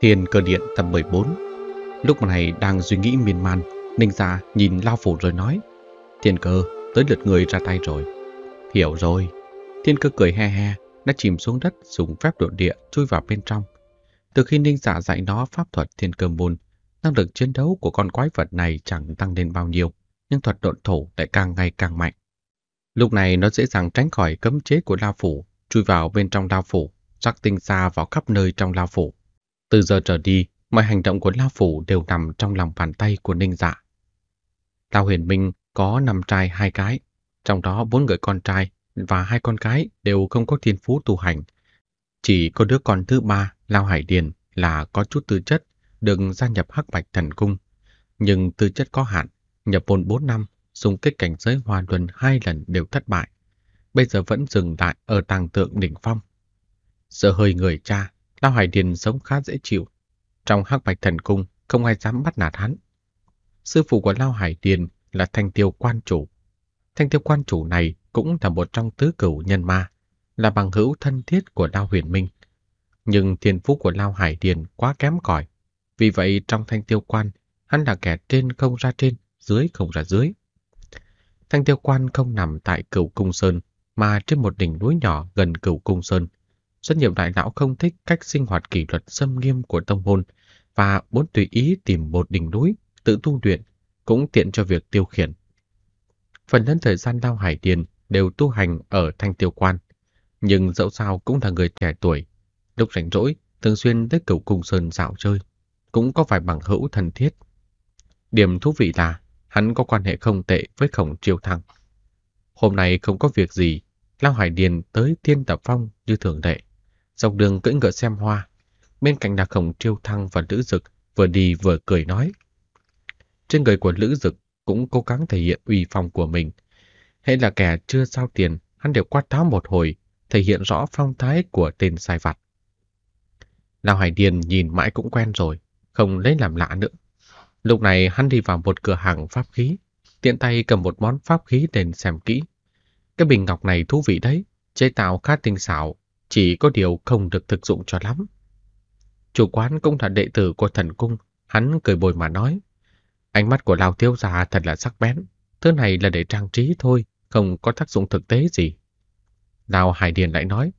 Thiên Cơ Điện tầng 14. Lúc này đang suy nghĩ miên man, Ninh Gia nhìn Lao Phủ rồi nói: Thiên Cơ, tới lượt người ra tay rồi. Hiểu rồi. Thiên Cơ cười he he, đã chìm xuống đất dùng phép độ địa chui vào bên trong. Từ khi Ninh Gia dạy nó pháp thuật Thiên Cơ môn, năng lực chiến đấu của con quái vật này chẳng tăng lên bao nhiêu, nhưng thuật độn thổ lại càng ngày càng mạnh. Lúc này nó dễ dàng tránh khỏi cấm chế của Lao Phủ, chui vào bên trong Lao Phủ, rắc tinh xa vào khắp nơi trong Lao Phủ. Từ giờ trở đi, mọi hành động của Lao Phủ đều nằm trong lòng bàn tay của Ninh Dạ. Lao Huyền Minh có 5 trai 2 gái, trong đó 4 người con trai và 2 con gái đều không có thiên phú tu hành. Chỉ có đứa con thứ 3, Lao Hải Điền, là có chút tư chất, được gia nhập Hắc Bạch Thần Cung. Nhưng tư chất có hạn, nhập môn 4 năm, xung kích cảnh giới Hoa Luân 2 lần đều thất bại. Bây giờ vẫn dừng lại ở tàng tượng đỉnh phong. Sợ hơi người cha, Lao Hải Điền sống khá dễ chịu. Trong Hắc Bạch Thần Cung, không ai dám bắt nạt hắn. Sư phụ của Lao Hải Điền là Thanh Tiêu Quan Chủ. Thanh Tiêu Quan Chủ này cũng là một trong tứ cửu nhân ma, là bằng hữu thân thiết của Lao Huyền Minh. Nhưng thiên phú của Lao Hải Điền quá kém cỏi, vì vậy trong Thanh Tiêu Quan, hắn là kẻ trên không ra trên, dưới không ra dưới. Thanh Tiêu Quan không nằm tại Cửu Cung Sơn, mà trên một đỉnh núi nhỏ gần Cửu Cung Sơn. Rất nhiều đại lão không thích cách sinh hoạt kỷ luật xâm nghiêm của tông môn và muốn tùy ý tìm một đỉnh núi tự tu luyện, cũng tiện cho việc tiêu khiển. Phần lớn thời gian Lao Hải Điền đều tu hành ở Thanh Tiêu Quan, nhưng dẫu sao cũng là người trẻ tuổi, lúc rảnh rỗi thường xuyên tới Cửu Cung Sơn dạo chơi, cũng có vài bằng hữu thân thiết. Điểm thú vị là hắn có quan hệ không tệ với Khổng Chiêu Thăng. Hôm nay không có việc gì, Lao Hải Điền tới Thiên Tập Phong như thường lệ. Dọc đường cưỡi ngựa xem hoa, bên cạnh là Khổng Chiêu Thăng và Lữ Dực, vừa đi vừa cười nói. Trên người của Lữ Dực cũng cố gắng thể hiện uy phong của mình. Hay là kẻ chưa giao tiền, hắn đều quát tháo một hồi, thể hiện rõ phong thái của tên sai vặt. Lão Hải Điền nhìn mãi cũng quen rồi, không lấy làm lạ nữa. Lúc này hắn đi vào một cửa hàng pháp khí, tiện tay cầm một món pháp khí lên xem kỹ. Cái bình ngọc này thú vị đấy, chế tạo khá tinh xảo, chỉ có điều không được thực dụng cho lắm. Chủ quán cũng là đệ tử của thần cung, hắn cười bồi mà nói. Ánh mắt của Lao Thiếu Gia thật là sắc bén, thứ này là để trang trí thôi, không có tác dụng thực tế gì. Lao Hải Điền lại nói,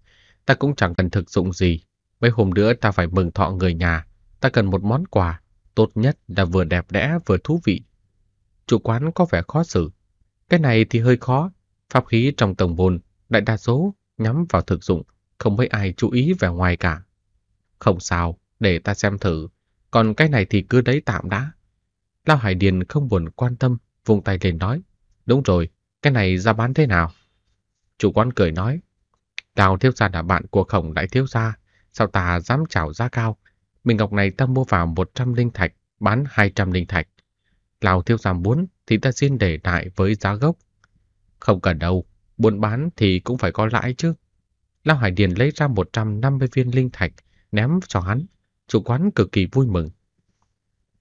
ta cũng chẳng cần thực dụng gì, mấy hôm nữa ta phải mừng thọ người nhà, ta cần một món quà, tốt nhất là vừa đẹp đẽ vừa thú vị. Chủ quán có vẻ khó xử, cái này thì hơi khó, pháp khí trong tổng môn, đại đa số nhắm vào thực dụng, không mấy ai chú ý về ngoài cả. Không sao, để ta xem thử, còn cái này thì cứ đấy tạm đã. Lao Hải Điền không buồn quan tâm, vung tay lên nói, đúng rồi, cái này ra bán thế nào? Chủ quán cười nói, Lao Thiếu Gia là bạn của Khổng Đại Thiếu Gia, sao ta dám chào giá cao, bình ngọc này ta mua vào 100 linh thạch, bán 200 linh thạch. Lao Thiếu Gia muốn thì ta xin để lại với giá gốc. Không cần đâu, buôn bán thì cũng phải có lãi chứ. Lao Hải Điền lấy ra 150 viên linh thạch, ném cho hắn. Chủ quán cực kỳ vui mừng.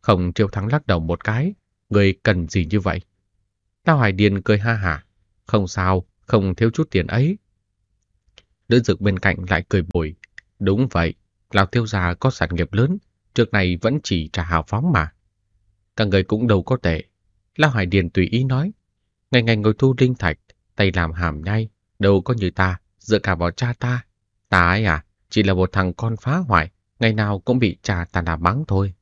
Khổng Chiêu Thắng lắc đầu một cái, người cần gì như vậy? Lao Hải Điền cười ha hả, không sao, không thiếu chút tiền ấy. Lữ Dực bên cạnh lại cười bồi, đúng vậy, Lão Thiếu Gia có sản nghiệp lớn, trước này vẫn chỉ trả hào phóng mà. Các người cũng đâu có tệ. Lao Hải Điền tùy ý nói, ngày ngày ngồi thu linh thạch, tay làm hàm nhai, đâu có như ta, dựa cả vào cha ta. Ta ấy à, chỉ là một thằng con phá hoại, ngày nào cũng bị cha ta đá mắng thôi.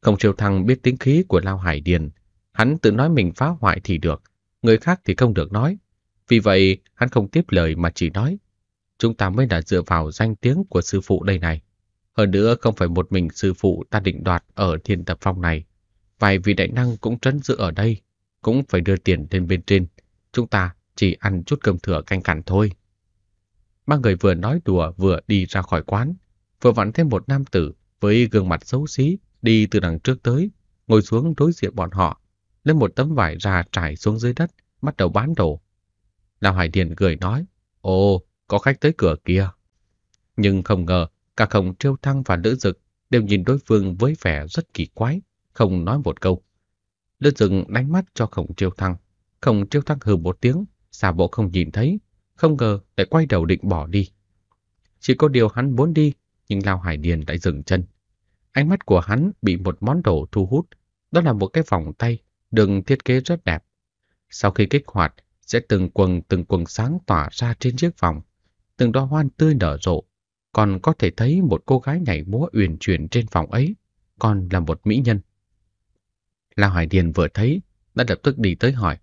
Khổng Chiêu Thăng biết tính khí của Lao Hải Điền, hắn tự nói mình phá hoại thì được, người khác thì không được nói. Vì vậy, hắn không tiếp lời mà chỉ nói, chúng ta mới đã dựa vào danh tiếng của sư phụ đây này. Hơn nữa không phải một mình sư phụ ta định đoạt ở Thiên Tập Phong này, vài vị đại năng cũng trấn giữ ở đây, cũng phải đưa tiền lên bên trên. Chúng ta chỉ ăn chút cơm thừa canh cặn thôi. Ba người vừa nói đùa vừa đi ra khỏi quán, vừa vặn thêm một nam tử với gương mặt xấu xí đi từ đằng trước tới, ngồi xuống đối diện bọn họ, lấy một tấm vải ra trải xuống dưới đất, bắt đầu bán đồ. Lão Hải Điền cười nói, ồ, có khách tới cửa kia. Nhưng không ngờ, cả Khổng Chiêu Thăng và Lữ Dực đều nhìn đối phương với vẻ rất kỳ quái, không nói một câu. Lữ Dực đánh mắt cho Khổng Chiêu Thăng. Khổng Chiêu Thăng hừ một tiếng, giả bộ không nhìn thấy, không ngờ lại quay đầu định bỏ đi. Chỉ có điều hắn muốn đi nhưng Lao Hải Điền lại dừng chân. Ánh mắt của hắn bị một món đồ thu hút, đó là một cái vòng tay được thiết kế rất đẹp. Sau khi kích hoạt, sẽ từng quầng sáng tỏa ra trên chiếc vòng, từng đóa hoa tươi nở rộ, còn có thể thấy một cô gái nhảy múa uyển chuyển trên vòng ấy, còn là một mỹ nhân. Lao Hải Điền vừa thấy, đã lập tức đi tới hỏi,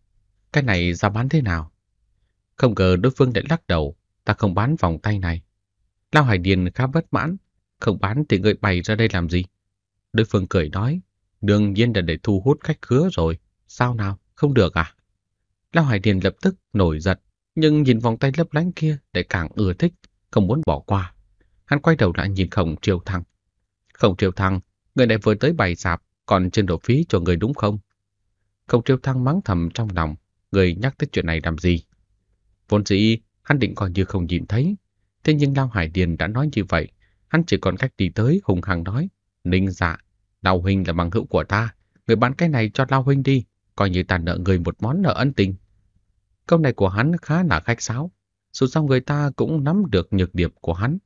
cái này ra bán thế nào? Không ngờ đối phương lại lắc đầu, ta không bán vòng tay này. Lao Hải Điền khá bất mãn, không bán thì người bày ra đây làm gì? Đối phương cười nói, đương nhiên là để thu hút khách khứa rồi, sao nào, không được à? Lao Hải Điền lập tức nổi giận, nhưng nhìn vòng tay lấp lánh kia lại càng ưa thích, không muốn bỏ qua. Hắn quay đầu lại nhìn Khổng Triều Thăng. Khổng Triều Thăng, người này vừa tới bày sạp, còn trên đổ phí cho người đúng không? Khổng Triều Thăng mắng thầm trong lòng, người nhắc tới chuyện này làm gì? Vốn dĩ hắn định coi như không nhìn thấy, thế nhưng Lao Hải Điền đã nói như vậy, hắn chỉ còn cách đi tới hùng hăng nói, Ninh dạ, Lao huynh là bằng hữu của ta, người bán cái này cho Lao huynh đi, coi như ta nợ người một món nợ ân tình. Câu này của hắn khá là khách sáo, dù sao người ta cũng nắm được nhược điểm của hắn,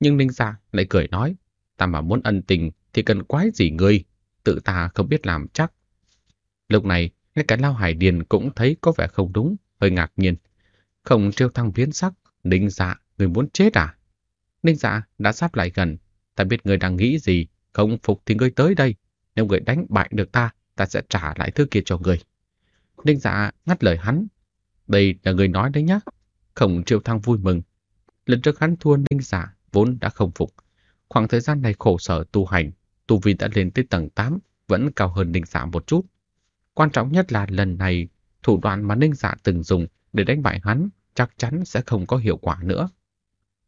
nhưng Ninh dạ lại cười nói, ta mà muốn ân tình thì cần quái gì ngươi, tự ta không biết làm chắc. Lúc này ngay cả Lao Hải Điền cũng thấy có vẻ không đúng, hơi ngạc nhiên. Khổng Triều Thăng biến sắc, Ninh dạ, người muốn chết à? Ninh dạ đã sắp lại gần, ta biết người đang nghĩ gì, không phục thì người tới đây, nếu người đánh bại được ta, ta sẽ trả lại thứ kia cho người. Ninh dạ ngắt lời hắn, đây là người nói đấy nhá. Khổng Triều Thăng vui mừng, lần trước hắn thua Ninh dạ vốn đã không phục, khoảng thời gian này khổ sở tu hành, tu vi đã lên tới tầng 8, vẫn cao hơn Ninh dạ một chút. Quan trọng nhất là lần này thủ đoạn mà Ninh dạ từng dùng để đánh bại hắn chắc chắn sẽ không có hiệu quả nữa.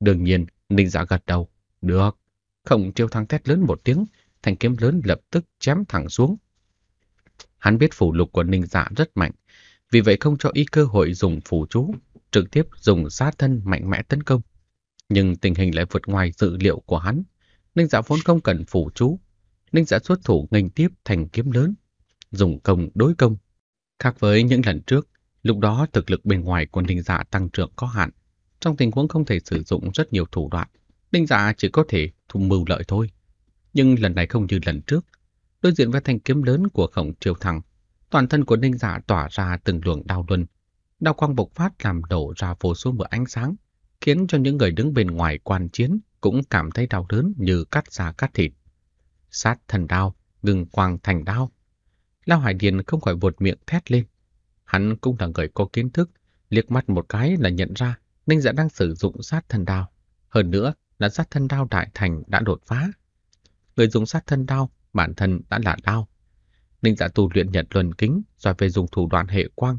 Đương nhiên Ninh dạ gật đầu, được. Khổng Triều Thăng thét lớn một tiếng, thanh kiếm lớn lập tức chém thẳng xuống. Hắn biết phù lục của Ninh dạ rất mạnh, vì vậy không cho y cơ hội dùng phù chú, trực tiếp dùng sát thân mạnh mẽ tấn công. Nhưng tình hình lại vượt ngoài dự liệu của hắn. Ninh dạ vốn không cần phù chú, Ninh dạ xuất thủ nghênh tiếp thành kiếm lớn, dùng công đối công. Khác với những lần trước, lúc đó thực lực bên ngoài của Ninh dạ tăng trưởng có hạn, trong tình huống không thể sử dụng rất nhiều thủ đoạn, Ninh dạ chỉ có thể thu mưu lợi thôi. Nhưng lần này không như lần trước, đối diện với thanh kiếm lớn của Khổng Triều Thăng, toàn thân của Ninh dạ tỏa ra từng luồng đao luân, đao quang bộc phát làm đổ ra vô số mưa ánh sáng, khiến cho những người đứng bên ngoài quan chiến cũng cảm thấy đau đớn như cắt da cắt thịt. Sát thần đao, ngừng quang thành đao. Lao Hải Điền không khỏi buột miệng thét lên. Hắn cũng là người có kiến thức, liếc mắt một cái là nhận ra Ninh dạ đang sử dụng sát thần đao. Hơn nữa là sát thân đao đại thành đã đột phá. Người dùng sát thân đao bản thân đã là đao. Ninh dạ tu luyện Nhật Luân Kính rồi về dùng thủ đoạn hệ quang.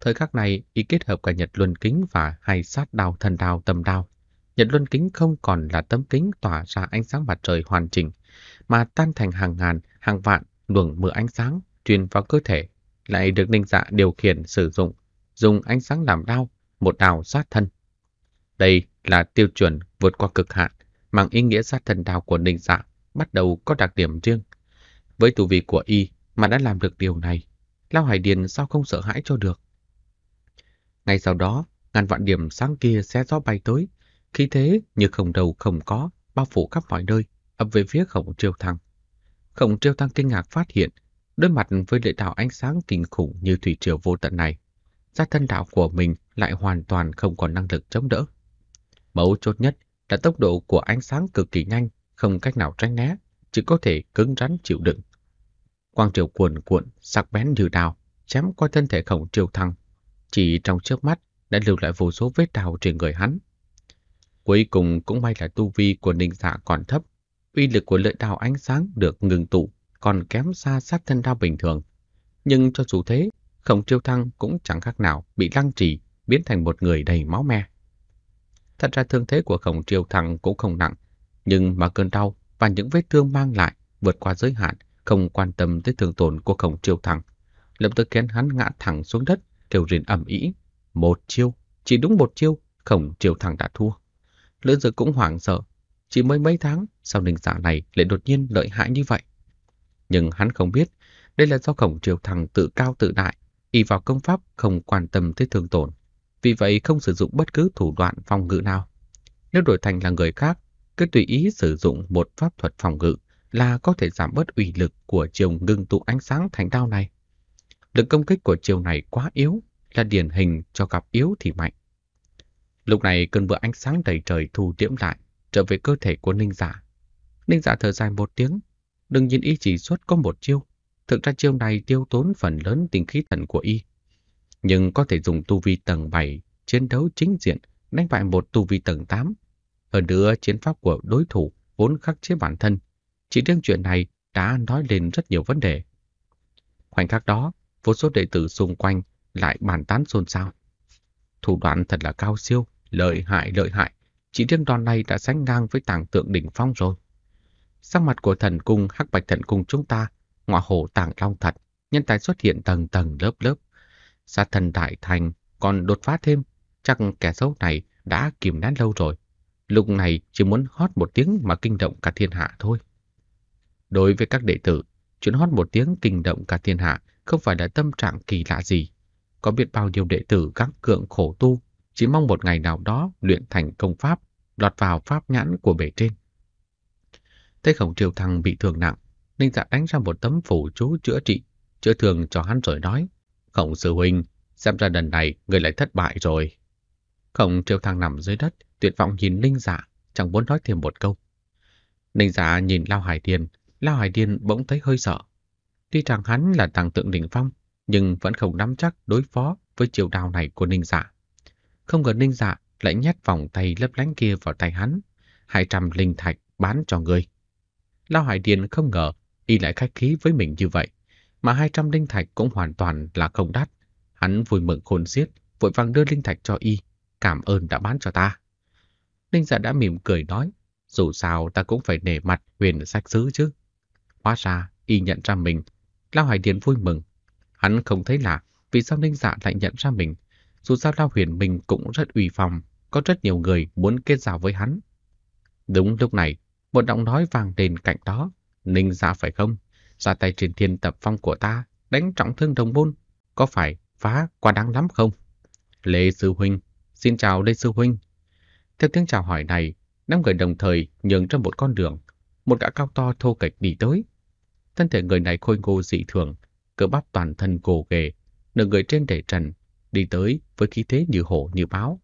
Thời khắc này y kết hợp cả Nhật Luân Kính và hai sát đao thần đao tầm đao. Nhật Luân Kính không còn là tấm kính tỏa ra ánh sáng mặt trời hoàn chỉnh, mà tan thành hàng ngàn, hàng vạn luồng mưa ánh sáng truyền vào cơ thể, lại được Ninh dạ điều khiển sử dụng, dùng ánh sáng làm đao, một đao sát thân. Đây là tiêu chuẩn vượt qua cực hạn, mang ý nghĩa sát thân đao của Ninh dạ bắt đầu có đặc điểm riêng. Với tu vi của y mà đã làm được điều này, Lao Hải Điền sao không sợ hãi cho được. Ngay sau đó, ngàn vạn điểm sáng kia xé gió bay tới, khí thế như không đầu không có, bao phủ khắp mọi nơi, ập về phía Khổng Triều Thăng. Khổng Triều Thăng kinh ngạc phát hiện, đối mặt với lưỡi đạo ánh sáng kinh khủng như thủy triều vô tận này, sát thân đạo của mình lại hoàn toàn không còn năng lực chống đỡ. Mấu chốt nhất là tốc độ của ánh sáng cực kỳ nhanh, không cách nào tránh né, chỉ có thể cứng rắn chịu đựng. Quang triều cuồn cuộn, sắc bén như đao, chém qua thân thể Khổng Triều Thăng, chỉ trong chớp mắt đã lưu lại vô số vết đao trên người hắn. Cuối cùng cũng may là tu vi của Ninh dạ còn thấp, uy lực của lưỡi đao ánh sáng được ngừng tụ còn kém xa sát thân đao bình thường. Nhưng cho dù thế, Khổng Triều Thăng cũng chẳng khác nào bị lăng trì, biến thành một người đầy máu me. Thật ra thương thế của Khổng Triều Thăng cũng không nặng, nhưng mà cơn đau và những vết thương mang lại vượt qua giới hạn, không quan tâm tới thương tổn của Khổng Triều Thăng, lập tức khiến hắn ngã thẳng xuống đất, kêu rên ầm ĩ. Một chiêu, chỉ đúng một chiêu, Khổng Triều Thăng đã thua. Lữ Dực cũng hoảng sợ, chỉ mới mấy tháng sao Ninh dạ này lại đột nhiên lợi hại như vậy. Nhưng hắn không biết, đây là do Khổng Triều Thăng tự cao tự đại, y vào công pháp không quan tâm tới thương tổn, vì vậy không sử dụng bất cứ thủ đoạn phòng ngự nào. Nếu đổi thành là người khác, Cứ tùy ý sử dụng một pháp thuật phòng ngự là có thể giảm bớt uy lực của chiều ngưng tụ ánh sáng thành đao này. Lực công kích của chiều này quá yếu, là điển hình cho gặp yếu thì mạnh. Lúc này cơn bữa ánh sáng đầy trời thu điểm lại, trở về cơ thể của Ninh Giả. Ninh Giả thở dài một tiếng, đừng nhìn y chỉ xuất có một chiêu. Thực ra chiêu này tiêu tốn phần lớn tinh khí thần của y, nhưng có thể dùng tu vi tầng 7 chiến đấu chính diện đánh bại một tu vi tầng 8. Hơn nữa chiến pháp của đối thủ vốn khắc chế bản thân, chỉ riêng chuyện này đã nói lên rất nhiều vấn đề. Khoảnh khắc đó, vô số đệ tử xung quanh lại bàn tán xôn xao. Thủ đoạn thật là cao siêu, lợi hại, chỉ riêng đòn này đã sánh ngang với Tàng Tượng đỉnh phong rồi. Sắc mặt của thần cung Hắc Bạch Thần Cung chúng ta, ngọa hổ Tàng Long thật, nhân tài xuất hiện tầng tầng lớp lớp. Sát thần đại thành còn đột phá thêm, chắc kẻ xấu này đã kìm nén lâu rồi. Lúc này chỉ muốn hót một tiếng mà kinh động cả thiên hạ thôi. Đối với các đệ tử, chuyện hót một tiếng kinh động cả thiên hạ không phải là tâm trạng kỳ lạ gì. Có biết bao nhiêu đệ tử gắng gượng khổ tu, chỉ mong một ngày nào đó luyện thành công pháp, lọt vào pháp nhãn của bề trên. Thấy Khổng Triều Thăng bị thương nặng, Ninh Dạ đánh ra một tấm phù chú chữa thương cho hắn rồi nói: Khổng sư huynh, xem ra lần này người lại thất bại rồi. Khổng Triều Thăng nằm dưới đất, tuyệt vọng nhìn Ninh Dạ, chẳng muốn nói thêm một câu. Ninh Dạ nhìn Lao Hải Điền bỗng thấy hơi sợ. Tuy rằng hắn là Tàng Tượng đỉnh phong, nhưng vẫn không nắm chắc đối phó với chiều đao này của Ninh Dạ. Không ngờ Ninh Dạ lại nhét vòng tay lấp lánh kia vào tay hắn. 200 linh thạch bán cho người. Lao Hải Điền không ngờ y lại khách khí với mình như vậy, mà 200 linh thạch cũng hoàn toàn là không đắt. Hắn vui mừng khôn xiết, vội vàng đưa linh thạch cho y, cảm ơn đã bán cho ta. Ninh Dạ đã mỉm cười nói, dù sao ta cũng phải nể mặt huyền sách sứ chứ. Hóa ra y nhận ra mình. Lao Hải Điền vui mừng. Hắn không thấy lạ vì sao Ninh Dạ lại nhận ra mình. Dù sao Lao Huyền mình cũng rất uy phong, có rất nhiều người muốn kết giao với hắn. Đúng lúc này, một giọng nói vang lên cạnh đó. Ninh Dạ phải không? Ra tay trên Thiên Tập Phong của ta, đánh trọng thương đồng môn, có phải phá quá đáng lắm không? Lê sư huynh, xin chào Lê sư huynh. Theo tiếng chào hỏi này, năm người đồng thời nhường ra một con đường. Một gã cao to thô kệch đi tới. Thân thể người này khôi ngô dị thường, cơ bắp toàn thân gồ ghề, nửa người trên để trần, đi tới với khí thế như hổ như báo.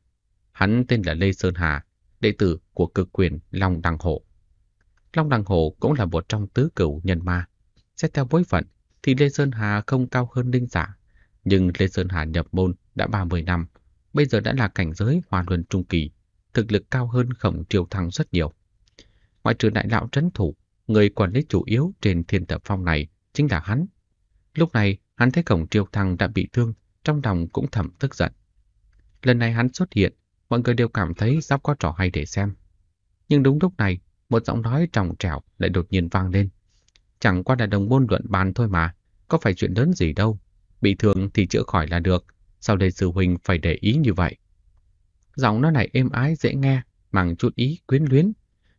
Hắn tên là Lê Sơn Hà, đệ tử của Cực Quyền Long Đằng Hổ. Long Đằng Hổ cũng là một trong tứ cửu nhân ma. Xét theo bối phận thì Lê Sơn Hà không cao hơn Ninh Giả, nhưng Lê Sơn Hà nhập môn đã 30 năm, bây giờ đã là cảnh giới Hoàn Luân trung kỳ, thực lực cao hơn Khổng Triều Thăng rất nhiều. Ngoại trừ đại lão trấn thủ, người quản lý chủ yếu trên Thiên Tập Phong này chính là hắn. Lúc này hắn thấy Khổng Triều Thăng đã bị thương, trong lòng cũng thầm tức giận. Lần này hắn xuất hiện, mọi người đều cảm thấy sắp có trò hay để xem. Nhưng đúng lúc này, một giọng nói trong trẻo lại đột nhiên vang lên. Chẳng qua là đồng môn luận bàn thôi mà, có phải chuyện lớn gì đâu, bị thương thì chữa khỏi là được, sao đây sư huynh phải để ý như vậy. Giọng nói này êm ái dễ nghe, mang chút ý quyến luyến,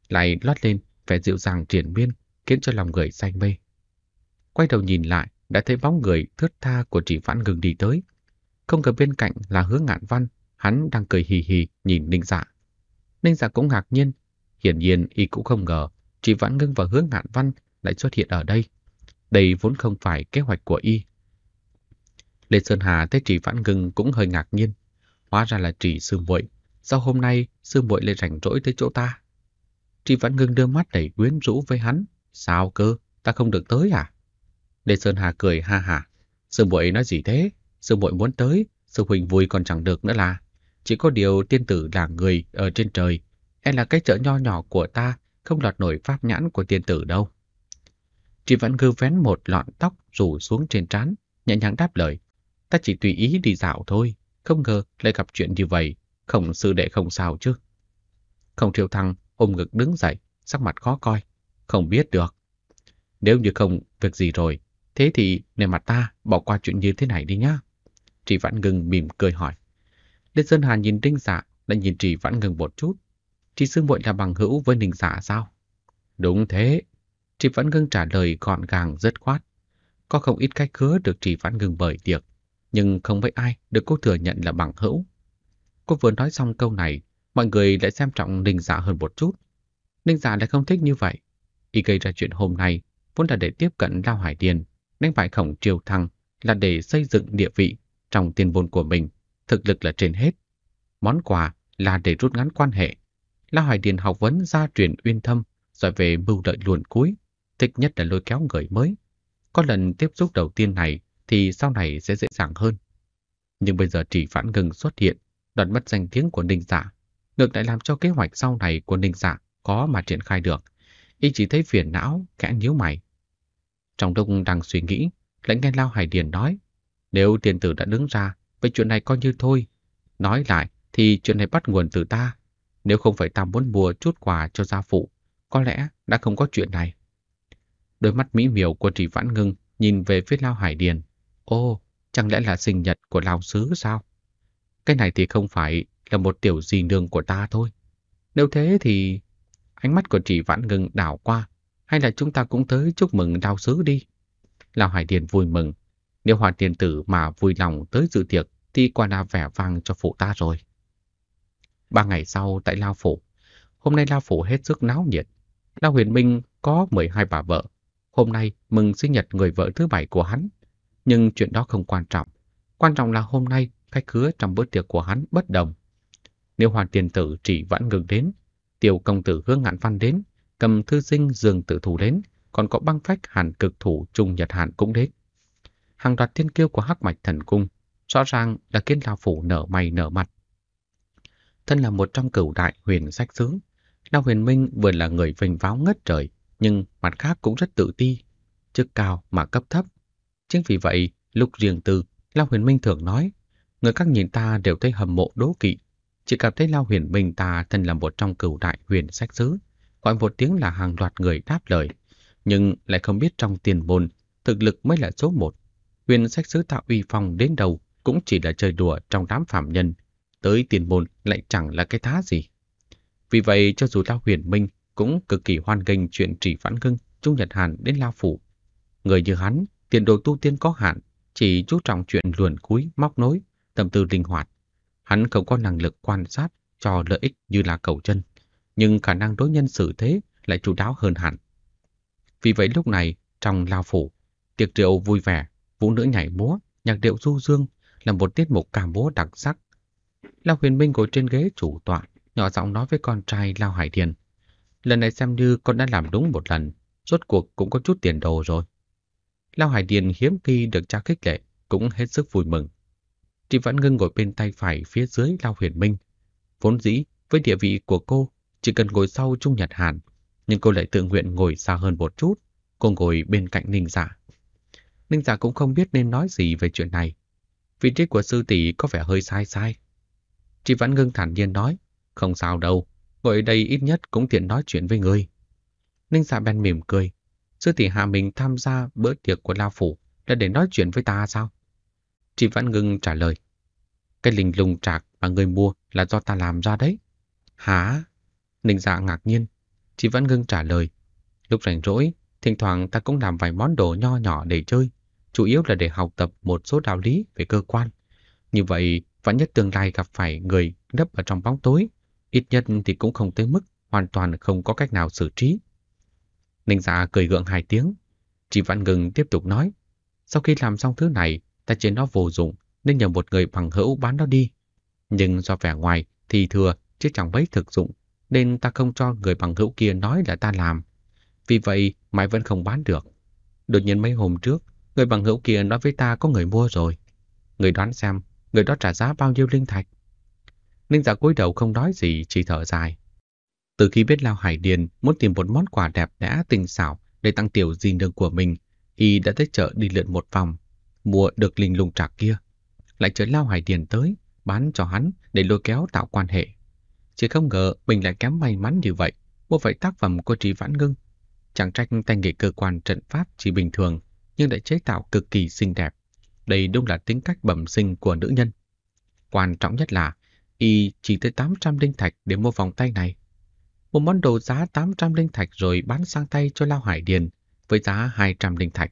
lại lót lên vẻ dịu dàng triển miên, khiến cho lòng người say mê. Quay đầu nhìn lại, đã thấy bóng người thướt tha của Trì Vãn Ngừng đi tới. Không ngờ bên cạnh là Hứa Ngạn Văn, hắn đang cười hì hì nhìn Ninh Dạ. Ninh Dạ cũng ngạc nhiên, hiển nhiên y cũng không ngờ Trì Vãn Ngừng và Hứa Ngạn Văn lại xuất hiện ở đây. Đây vốn không phải kế hoạch của y. Lê Sơn Hà thấy Trì Vãn Ngừng cũng hơi ngạc nhiên, hóa ra là Trì sư muội, sao hôm nay sư muội lại rảnh rỗi tới chỗ ta? Trì Vãn Ngừng đưa mắt đầy quyến rũ với hắn, sao cơ, ta không được tới à? Lê Sơn Hà cười ha hả, sư muội nói gì thế, sư muội muốn tới, sư huynh vui còn chẳng được nữa là. Chỉ có điều tiên tử là người ở trên trời, e là cái chợ nho nhỏ của ta không lọt nổi pháp nhãn của tiên tử đâu. Trì Vãn Ngư vén một lọn tóc rủ xuống trên trán, nhẹ nhàng đáp lời, ta chỉ tùy ý đi dạo thôi, không ngờ lại gặp chuyện như vậy, Khổng sư đệ không sao chứ? Khổng Triều Thăng ôm ngực đứng dậy, sắc mặt khó coi, không biết được. Nếu như không việc gì rồi, thế thì nể mặt ta bỏ qua chuyện như thế này đi nhá. Trì Vãn Ngừng mỉm cười hỏi. Lê Sơn Hà nhìn Ninh Dạ, lại nhìn Trì Vãn Ngừng một chút. Trì sư muội là bằng hữu với Ninh Dạ sao? Đúng thế. Trì Vãn Ngừng trả lời gọn gàng dứt khoát. Có không ít cách khứa được Trì Vãn Ngừng bởi tiệc, nhưng không với ai được cô thừa nhận là bằng hữu. Cô vừa nói xong câu này, mọi người lại xem trọng Ninh Dạ hơn một chút. Ninh Giả lại không thích như vậy. Y gây ra chuyện hôm nay vốn là để tiếp cận Lao Hải Điền, đánh bại Khổng Triều Thăng là để xây dựng địa vị trong tiền vốn của mình, thực lực là trên hết. Món quà là để rút ngắn quan hệ. Lao Hải Điền học vấn gia truyền uyên thâm, giỏi về mưu lợi luồn cúi, thích nhất là lôi kéo người mới. Có lần tiếp xúc đầu tiên này thì sau này sẽ dễ dàng hơn. Nhưng bây giờ Trì Vãn Ngưng xuất hiện, đoạt mất danh tiếng của Ninh Giả, ngược lại làm cho kế hoạch sau này của Ninh Giả có mà triển khai được. Y chỉ thấy phiền não, khẽ nhíu mày. Trong lúc đang suy nghĩ, lại nghe Lao Hải Điền nói, nếu tiền tử đã đứng ra, vậy chuyện này coi như thôi. Nói lại thì chuyện này bắt nguồn từ ta. Nếu không phải ta muốn mua chút quà cho gia phụ, có lẽ đã không có chuyện này. Đôi mắt mỹ miều của Trì Vãn Ngưng nhìn về phía Lao Hải Điền. Ô, chẳng lẽ là sinh nhật của Lao Sứ sao? Cái này thì không phải là một tiểu dì nương của ta thôi. Nếu thế thì... Ánh mắt của Trì Vãn Ngưng đảo qua. Hay là chúng ta cũng tới chúc mừng Lao Sứ đi. Lao Hải Điền vui mừng. Nếu Hòa Tiền Tử mà vui lòng tới dự tiệc thì quả là vẻ vang cho phụ ta rồi. 3 ngày sau tại Lao Phủ. Hôm nay Lao Phủ hết sức náo nhiệt. Lao Huyền Minh có 12 bà vợ. Hôm nay mừng sinh nhật người vợ thứ 7 của hắn. Nhưng chuyện đó không quan trọng. Quan trọng là hôm nay khách khứa trong bữa tiệc của hắn bất đồng. Nếu Hòa Tiền Tử Trì Vãn Ngưng đến, Tiểu Công Tử Hương Ngạn Văn đến, Cầm Thư Sinh Dương Tử Thủ đến, còn có Băng Phách Hàn Cực Thủ Trung Nhật Hàn cũng đến. Hàng loạt thiên kiêu của Hắc Mạch Thần Cung rõ ràng đã khiến Lao Phủ nở mày nở mặt. Thân là một trong cửu đại huyền sách xứ, Lao Huyền Minh vừa là người vênh váo ngất trời, nhưng mặt khác cũng rất tự ti, chức cao mà cấp thấp. Chính vì vậy, lúc riêng tư, Lao Huyền Minh thường nói, người các nhìn ta đều thấy hâm mộ đố kỵ, chỉ cảm thấy Lao Huyền Minh ta thân là một trong cửu đại huyền sách xứ, gọi một tiếng là hàng loạt người đáp lời, nhưng lại không biết trong tiền môn, thực lực mới là số 1. Huyền sách xứ tạo uy phong đến đầu cũng chỉ là chơi đùa trong đám phạm nhân, tới tiền môn lại chẳng là cái thá gì. Vì vậy, cho dù Lao Huyền Minh cũng cực kỳ hoan nghênh chuyện Trì Vãn Ngưng, Trung Nhật Hàn đến Lao Phủ. Người như hắn, tiền đồ tu tiên có hạn, chỉ chú trọng chuyện luồn cúi, móc nối, tâm tư linh hoạt. Hắn không có năng lực quan sát cho lợi ích như là Cầu Chân, nhưng khả năng đối nhân xử thế lại chu đáo hơn hẳn. Vì vậy lúc này, trong Lao Phủ, tiệc rượu vui vẻ, vũ nữ nhảy múa, nhạc điệu du dương là một tiết mục ca múa đặc sắc. Lao Huyền Minh ngồi trên ghế chủ tọa, nhỏ giọng nói với con trai Lao Hải Điền, lần này xem như con đã làm đúng một lần, rốt cuộc cũng có chút tiền đồ rồi. Lao Hải Điền hiếm khi được cha khích lệ, cũng hết sức vui mừng. Trì Vãn Ngưng ngồi bên tay phải phía dưới Lao Huyền Minh. Vốn dĩ, với địa vị của cô, chỉ cần ngồi sau Trung Nhật Hàn, nhưng cô lại tự nguyện ngồi xa hơn một chút, cô ngồi bên cạnh Ninh Giả. Ninh Giả cũng không biết nên nói gì về chuyện này. Vị trí của sư tỷ có vẻ hơi sai sai. Trì Vãn Ngưng thản nhiên nói, không sao đâu, ngồi ở đây ít nhất cũng tiện nói chuyện với người. Ninh Giả bèn mỉm cười, sư tỷ hạ mình tham gia bữa tiệc của Lao Phủ là để nói chuyện với ta sao? Trì Vãn Ngưng trả lời, cái lình lùng trạc mà người mua là do ta làm ra đấy. Hả? Ninh Dạ ngạc nhiên. Trì Vãn Ngưng trả lời, lúc rảnh rỗi, thỉnh thoảng ta cũng làm vài món đồ nho nhỏ để chơi, chủ yếu là để học tập một số đạo lý về cơ quan. Như vậy, vạn nhất tương lai gặp phải người nấp ở trong bóng tối, ít nhất thì cũng không tới mức hoàn toàn không có cách nào xử trí. Ninh Dạ cười gượng 2 tiếng. Trì Vãn Ngưng tiếp tục nói, sau khi làm xong thứ này, ta chế nó vô dụng nên nhờ một người bằng hữu bán nó đi. Nhưng do vẻ ngoài thì thừa chứ chẳng mấy thực dụng, nên ta không cho người bằng hữu kia nói là ta làm. Vì vậy mãi vẫn không bán được. Đột nhiên mấy hôm trước, người bằng hữu kia nói với ta có người mua rồi. Người đoán xem người đó trả giá bao nhiêu linh thạch? Ninh Dạ cúi đầu không nói gì, chỉ thở dài. Từ khi biết Lao Hải Điền muốn tìm một món quà đẹp đẽ tinh xảo để tặng tiểu dì nương của mình, y đã tới chợ đi lượn một vòng, mua được linh lùng trạc kia, lại chở Lao Hải Điền tới bán cho hắn để lôi kéo tạo quan hệ. Chỉ không ngờ mình lại kém may mắn như vậy, mua phải tác phẩm của Trì Vãn Ngưng. Chẳng trách tay nghề cơ quan trận pháp chỉ bình thường nhưng lại chế tạo cực kỳ xinh đẹp. Đây đúng là tính cách bẩm sinh của nữ nhân. Quan trọng nhất là y chỉ tới 800 linh thạch để mua vòng tay này. Một món đồ giá 800 linh thạch rồi bán sang tay cho Lao Hải Điền với giá 200 linh thạch.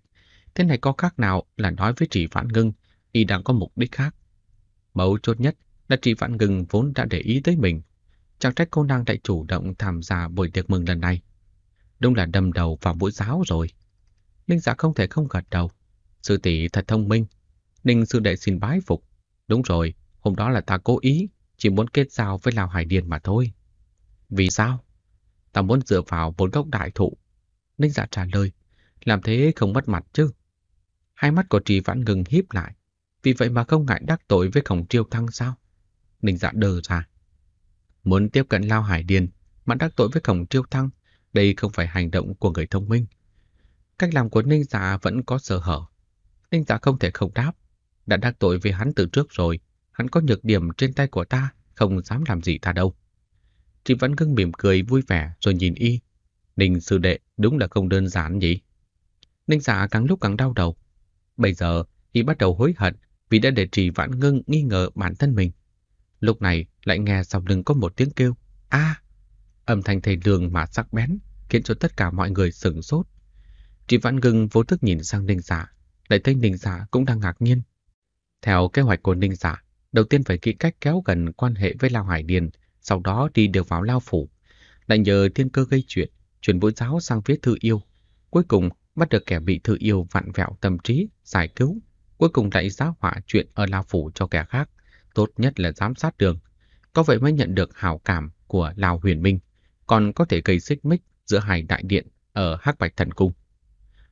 Thế này có khác nào là nói với Trì Vãn Ngưng y đang có mục đích khác. Mấu chốt nhất là Trì Vãn Ngưng vốn đã để ý tới mình. Chẳng trách cô nàng lại chủ động tham gia buổi tiệc mừng lần này. Đúng là đâm đầu vào mũi giáo rồi. Ninh Dạ không thể không gật đầu. Sư tỷ thật thông minh. Ninh sư đệ xin bái phục. Đúng rồi, hôm đó là ta cố ý, chỉ muốn kết giao với Lào Hải Điền mà thôi. Vì sao? Ta muốn dựa vào bốn gốc đại thụ. Ninh Dạ trả lời. Làm thế không mất mặt chứ? Hai mắt của Trì Vãn Ngừng híp lại. Vì vậy mà không ngại đắc tội với Khổng Chiêu Thăng sao? Ninh Dạ đờ ra. Muốn tiếp cận Lào Hải Điền mà đắc tội với Khổng Chiêu Thăng, đây không phải hành động của người thông minh. Cách làm của Ninh Dạ vẫn có sơ hở. Ninh Dạ không thể không đáp. Đã đắc tội với hắn từ trước rồi, hắn có nhược điểm trên tay của ta, không dám làm gì ta đâu. Trì Vãn Ngưng mỉm cười vui vẻ rồi nhìn y. Ninh sư đệ đúng là không đơn giản nhỉ? Ninh Dạ càng lúc càng đau đầu. Bây giờ y bắt đầu hối hận vì đã để Trì Vãn Ngưng nghi ngờ bản thân mình. Lúc này lại nghe sau lưng có một tiếng kêu. A! Âm thanh thê lương mà sắc bén khiến cho tất cả mọi người sửng sốt. Trì Vãn Ngưng vô thức nhìn sang Ninh Dạ, lại thấy Ninh Dạ cũng đang ngạc nhiên. Theo kế hoạch của Ninh Dạ, đầu tiên phải nghĩ cách kéo gần quan hệ với Lào Hải Điền, sau đó đi được vào Lao phủ, lại nhờ thiên cơ gây chuyện, chuyển Vũ Giáo sang phía Thư Yêu, cuối cùng bắt được kẻ bị Thư Yêu vặn vẹo tâm trí, giải cứu, cuối cùng lại giá họa chuyện ở Lao phủ cho kẻ khác, tốt nhất là giám sát đường, có vậy mới nhận được hảo cảm của Lào Huyền Minh, còn có thể gây xích mích giữa hai đại điện ở Hắc Bạch Thần Cung.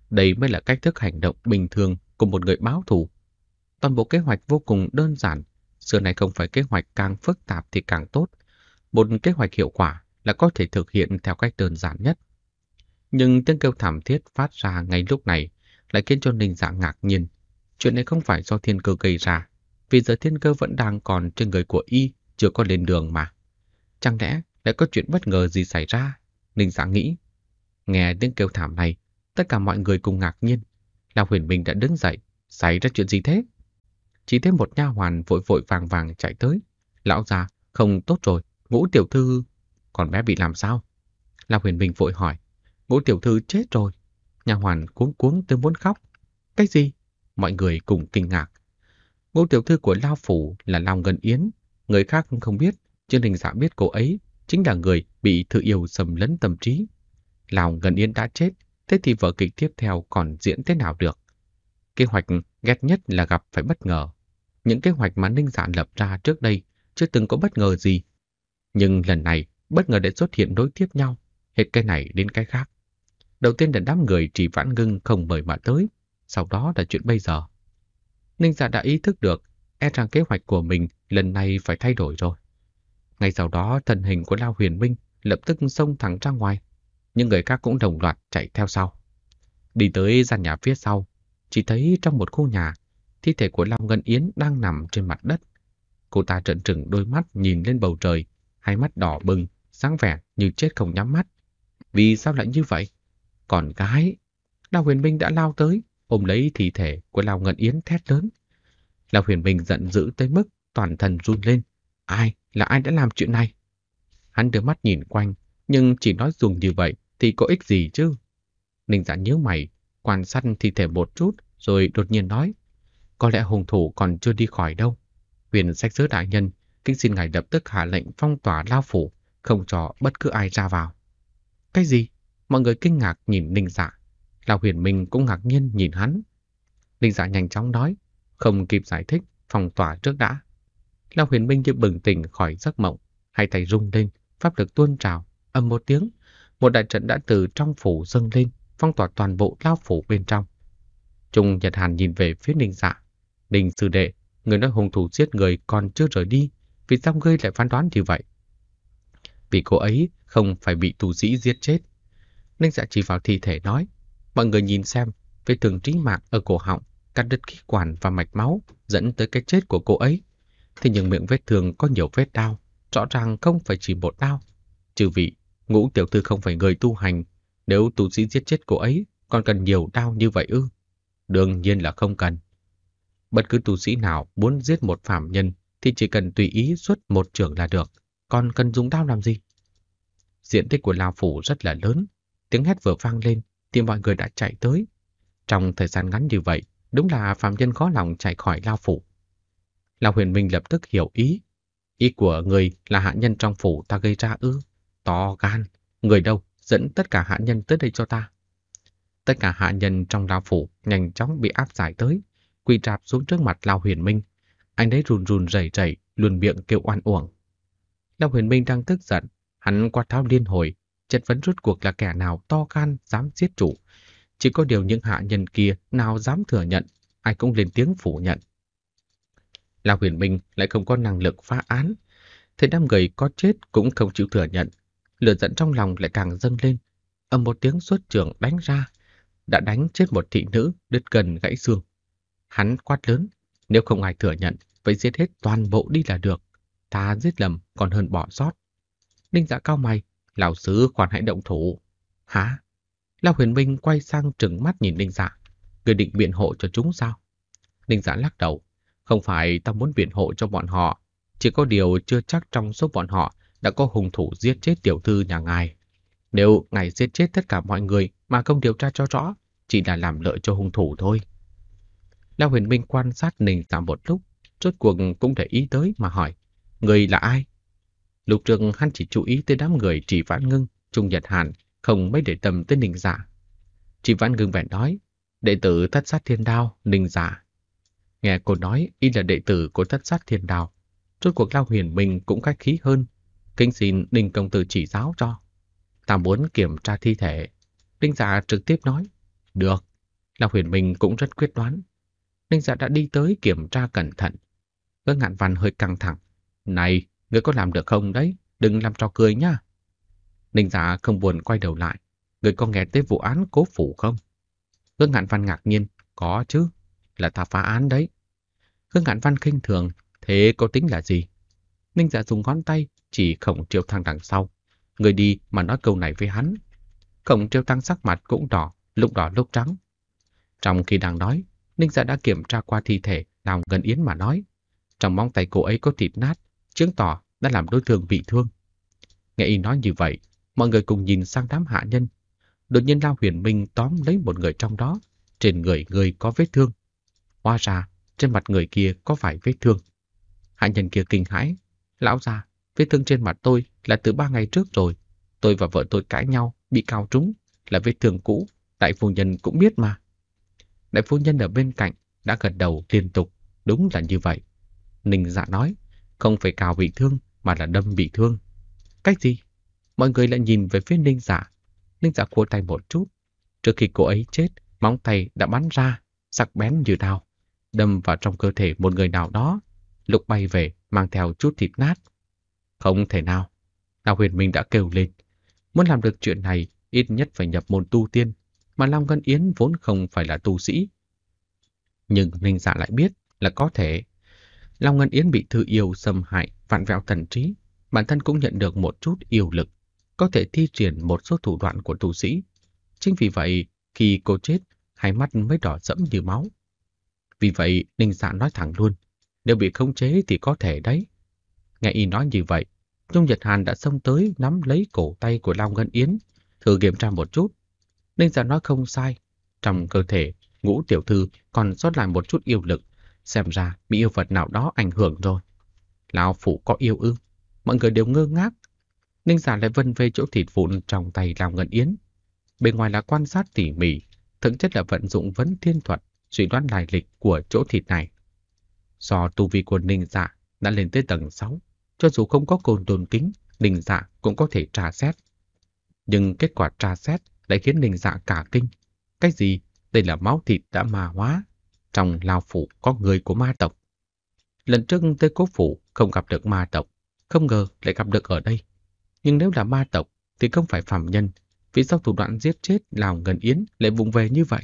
Đây mới là cách thức hành động bình thường của một người báo thù. Toàn bộ kế hoạch vô cùng đơn giản, xưa này không phải kế hoạch càng phức tạp thì càng tốt. Một kế hoạch hiệu quả là có thể thực hiện theo cách đơn giản nhất. Nhưng tiếng kêu thảm thiết phát ra ngay lúc này lại khiến cho Ninh Dạ ngạc nhiên. Chuyện này không phải do thiên cơ gây ra, vì giờ thiên cơ vẫn đang còn trên người của y, chưa có lên đường mà. Chẳng lẽ lại có chuyện bất ngờ gì xảy ra? Ninh Dạ nghĩ. Nghe tiếng kêu thảm này, tất cả mọi người cùng ngạc nhiên. Lào Huyền Minh đã đứng dậy. Xảy ra chuyện gì thế? Chỉ thấy một nha hoàn vội vội vàng vàng chạy tới. Lão già, không tốt rồi, Ngũ tiểu thư. Còn bé bị làm sao? Lào Huyền Minh vội hỏi. Ngũ tiểu thư chết rồi. Nha hoàn cuống cuống tới muốn khóc. Cái gì? Mọi người cùng kinh ngạc. Ngũ tiểu thư của Lao phủ là Lao Ngân Yến, người khác không biết, chứ Ninh Dạ biết cô ấy chính là người bị Thư Yêu xâm lấn tâm trí. Lao Ngân Yến đã chết, thế thì vở kịch tiếp theo còn diễn thế nào được? Kế hoạch ghét nhất là gặp phải bất ngờ. Những kế hoạch mà Ninh Dạ lập ra trước đây chưa từng có bất ngờ gì. Nhưng lần này, bất ngờ đã xuất hiện đối tiếp nhau, hết cái này đến cái khác. Đầu tiên là đám người Trì Vãn Ngưng không mời mà tới, sau đó là chuyện bây giờ. Ninh Dạ đã ý thức được, e rằng kế hoạch của mình lần này phải thay đổi rồi. Ngay sau đó, thân hình của Lao Huyền Minh lập tức xông thẳng ra ngoài. Những người khác cũng đồng loạt chạy theo sau. Đi tới gian nhà phía sau, chỉ thấy trong một khu nhà, thi thể của Long Ngân Yến đang nằm trên mặt đất. Cô ta trợn trừng đôi mắt nhìn lên bầu trời, hai mắt đỏ bừng, sáng vẻ như chết không nhắm mắt. Vì sao lại như vậy? Còn cái... Lão Huyền Minh đã lao tới, ôm lấy thi thể của Long Ngân Yến thét lớn. Lão Huyền Minh giận dữ tới mức toàn thân run lên. Ai? Là ai đã làm chuyện này? Hắn đưa mắt nhìn quanh, nhưng chỉ nói dùng như vậy thì có ích gì chứ? Ninh Dạ nhíu mày, quan sát thi thể một chút, rồi đột nhiên nói. Có lẽ hung thủ còn chưa đi khỏi đâu. Huyền Sách Sứ đại nhân, kính xin ngài lập tức hạ lệnh phong tỏa Lao phủ, không cho bất cứ ai ra vào. Cái gì? Mọi người kinh ngạc nhìn Ninh Dạ. Lão Huyền Minh cũng ngạc nhiên nhìn hắn. Ninh Dạ nhanh chóng nói, không kịp giải thích, phong tỏa trước đã. Lão Huyền Minh như bừng tỉnh khỏi giấc mộng, hai tay rung lên, pháp lực tuôn trào, ầm một tiếng, một đại trận đã từ trong phủ dâng lên, phong tỏa toàn bộ Lao phủ bên trong. Trung Nhật Hàn nhìn về phía Ninh Dạ. Ninh sư đệ, người nói hung thủ giết người còn chưa rời đi, vì sao ngươi lại phán đoán như vậy? Vì cô ấy không phải bị tù sĩ giết chết. Ninh Dạ chỉ vào thi thể nói. Mọi người nhìn xem, vết thương trí mạng ở cổ họng, cắt đứt khí quản và mạch máu, dẫn tới cái chết của cô ấy. Thế nhưng miệng vết thương có nhiều vết đao, rõ ràng không phải chỉ một đao. Trừ vị, Ngũ tiểu thư không phải người tu hành, nếu tù sĩ giết chết cô ấy còn cần nhiều đao như vậy ư? Đương nhiên là không cần. Bất cứ tu sĩ nào muốn giết một phạm nhân thì chỉ cần tùy ý xuất một chưởng là được, còn cần dùng đao làm gì? Diện tích của Lao phủ rất là lớn, tiếng hét vừa vang lên thì mọi người đã chạy tới. Trong thời gian ngắn như vậy, đúng là phạm nhân khó lòng chạy khỏi Lao phủ. Lão Huyền Minh lập tức hiểu ý. Ý của người là hạ nhân trong phủ ta gây ra ư? To gan, người đâu, dẫn tất cả hạ nhân tới đây cho ta. Tất cả hạ nhân trong lao phủ nhanh chóng bị áp giải tới, quỳ rạp xuống trước mặt Lao Huyền Minh. Anh ấy run run rẩy rẩy, luồn miệng kêu oan uổng. Lao Huyền Minh đang tức giận, hắn quát tháo liên hồi, chất vấn rốt cuộc là kẻ nào to gan dám giết chủ. Chỉ có điều những hạ nhân kia nào dám thừa nhận, ai cũng lên tiếng phủ nhận. Lão Huyền Minh lại không có năng lực phá án, thấy đám người có chết cũng không chịu thừa nhận, lửa giận trong lòng lại càng dâng lên. Ầm một tiếng xuất trưởng đánh ra, đã đánh chết một thị nữ đứt gần gãy xương. Hắn quát lớn, nếu không ai thừa nhận, vậy giết hết toàn bộ đi là được, ta giết lầm còn hơn bỏ sót. Đinh Dạ cao mày, lão sứ khoan hãy động thủ. Hả? Lão Huyền Minh quay sang trừng mắt nhìn Đinh Dạ, người định biện hộ cho chúng sao? Đinh Dạ lắc đầu, không phải ta muốn biện hộ cho bọn họ, chỉ có điều chưa chắc trong số bọn họ đã có hung thủ giết chết tiểu thư nhà ngài. Nếu ngài giết chết tất cả mọi người mà không điều tra cho rõ, chỉ là làm lợi cho hung thủ thôi. Lão Huyền Minh quan sát Ninh Dạ một lúc, rốt cuộc cũng để ý tới mà hỏi, người là ai? Lục trường hắn chỉ chú ý tới đám người Trì Vãn Ngưng, Trung Nhật Hàn, không mấy để tâm tới Ninh Dạ. Trì Vãn Ngưng bèn nói, đệ tử Thất Sát Thiên Đao, Ninh Dạ. Nghe cô nói y là đệ tử của Thất Sát Thiên Đao, rốt cuộc Lão Huyền Minh cũng khách khí hơn, kính xin Ninh công tử chỉ giáo cho. Ta muốn kiểm tra thi thể. Ninh Dạ trực tiếp nói, được. Lão Huyền Minh cũng rất quyết đoán. Ninh Dạ đã đi tới kiểm tra cẩn thận. Ngân Ngạn Văn hơi căng thẳng, này, ngươi có làm được không đấy, đừng làm trò cười nhá. Ninh Dạ không buồn quay đầu lại, ngươi có nghe tới vụ án Cố phủ không? Ngân Ngạn Văn ngạc nhiên, có chứ, là ta phá án đấy. Ngân Ngạn Văn khinh thường, thế có tính là gì? Ninh Dạ dùng ngón tay chỉ Khổng Triều Thăng đằng sau, người đi mà nói câu này với hắn. Khổng Triều Thăng sắc mặt cũng đỏ lúc trắng. Trong khi đang nói, Ninh Dạ đã kiểm tra qua thi thể Đào Ngân Yến mà nói, trong móng tay cô ấy có thịt nát, chứng tỏ đã làm đối phương bị thương. Nghe y nói như vậy, mọi người cùng nhìn sang đám hạ nhân. Đột nhiên Lão Huyền Minh tóm lấy một người trong đó, trên người có vết thương. Hóa ra trên mặt người kia có phải vết thương. Hạ nhân kia kinh hãi, lão gia, vết thương trên mặt tôi là từ 3 ngày trước rồi, tôi và vợ tôi cãi nhau bị cào trúng, là vết thương cũ, đại phu nhân cũng biết mà. Đại phu nhân ở bên cạnh đã gật đầu liên tục, đúng là như vậy. Ninh Dạ nói, không phải cào bị thương mà là đâm bị thương. Cách gì? Mọi người lại nhìn về phía Ninh Dạ. Ninh Dạ khua tay một chút, trước khi cô ấy chết, móng tay đã bắn ra, sắc bén như đao, đâm vào trong cơ thể một người nào đó, lúc bay về mang theo chút thịt nát. Không thể nào, Lão Huyền Minh đã kêu lên, muốn làm được chuyện này ít nhất phải nhập môn tu tiên, mà Long Ngân Yến vốn không phải là tu sĩ. Nhưng Ninh Dạ lại biết là có thể. Long Ngân Yến bị thư yêu xâm hại, vặn vẹo thần trí, bản thân cũng nhận được một chút yêu lực, có thể thi triển một số thủ đoạn của tu sĩ. Chính vì vậy, khi cô chết, hai mắt mới đỏ sẫm như máu. Vì vậy, Ninh Dạ nói thẳng luôn, nếu bị khống chế thì có thể đấy. Nghe y nói như vậy, Trung Nhật Hàn đã xông tới nắm lấy cổ tay của Long Ngân Yến, thử kiểm tra một chút. Ninh Dạ nói không sai, trong cơ thể Ngũ tiểu thư còn sót lại một chút yêu lực, xem ra bị yêu vật nào đó ảnh hưởng rồi. Lão phụ có yêu ư? Mọi người đều ngơ ngác. Ninh Dạ lại vân về chỗ thịt vụn trong tay Long Ngân Yến. Bên ngoài là quan sát tỉ mỉ, thực chất là vận dụng vấn thiên thuật suy đoán lai lịch của chỗ thịt này. Do tu vi của Ninh Dạ đã lên tới tầng 6, cho dù không có cồn đồn kính, Ninh Dạ cũng có thể tra xét. Nhưng kết quả tra xét lại khiến Ninh Dạ cả kinh. Cái gì? Đây là máu thịt đã ma hóa. Trong lao phủ có người của ma tộc. Lần trước tới Cố phủ không gặp được ma tộc, không ngờ lại gặp được ở đây. Nhưng nếu là ma tộc thì không phải phàm nhân, vì sao thủ đoạn giết chết Lào Ngân Yến lại vụng về như vậy?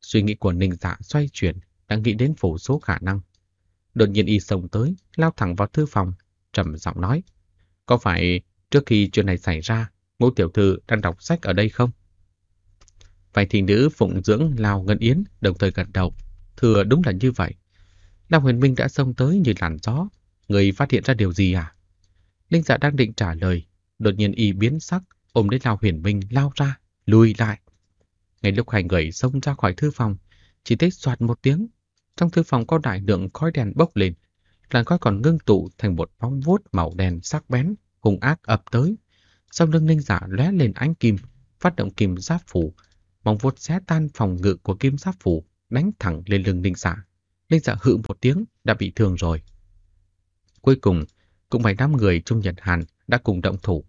Suy nghĩ của Ninh Dạ xoay chuyển, đang nghĩ đến vô số khả năng. Đột nhiên y xông tới, lao thẳng vào thư phòng, trầm giọng nói, có phải trước khi chuyện này xảy ra, Ngũ tiểu thư đang đọc sách ở đây không? Vài thị nữ phụng dưỡng Lào Ngân Yến đồng thời gật đầu, thừa đúng là như vậy. Lão Huyền Minh đã xông tới như làn gió, người phát hiện ra điều gì à? Ninh Dạ đang định trả lời, đột nhiên y biến sắc, ôm lấy Lão Huyền Minh lao ra, lùi lại. Ngay lúc hai người xông ra khỏi thư phòng, chỉ thấy xoạt một tiếng, trong thư phòng có đại lượng khói đèn bốc lên. làn khói còn ngưng tụ thành một bóng vuốt màu đen sắc bén, hung ác ập tới. Sau lưng Ninh Giả lóe lên ánh kim, phát động kim giáp phủ, móng vuốt xé tan phòng ngự của kim giáp phủ, đánh thẳng lên lưng Ninh Giả. Ninh Giả hự một tiếng, đã bị thương rồi. Cuối cùng, cũng phải đám người Trung Nhật Hàn đã cùng động thủ.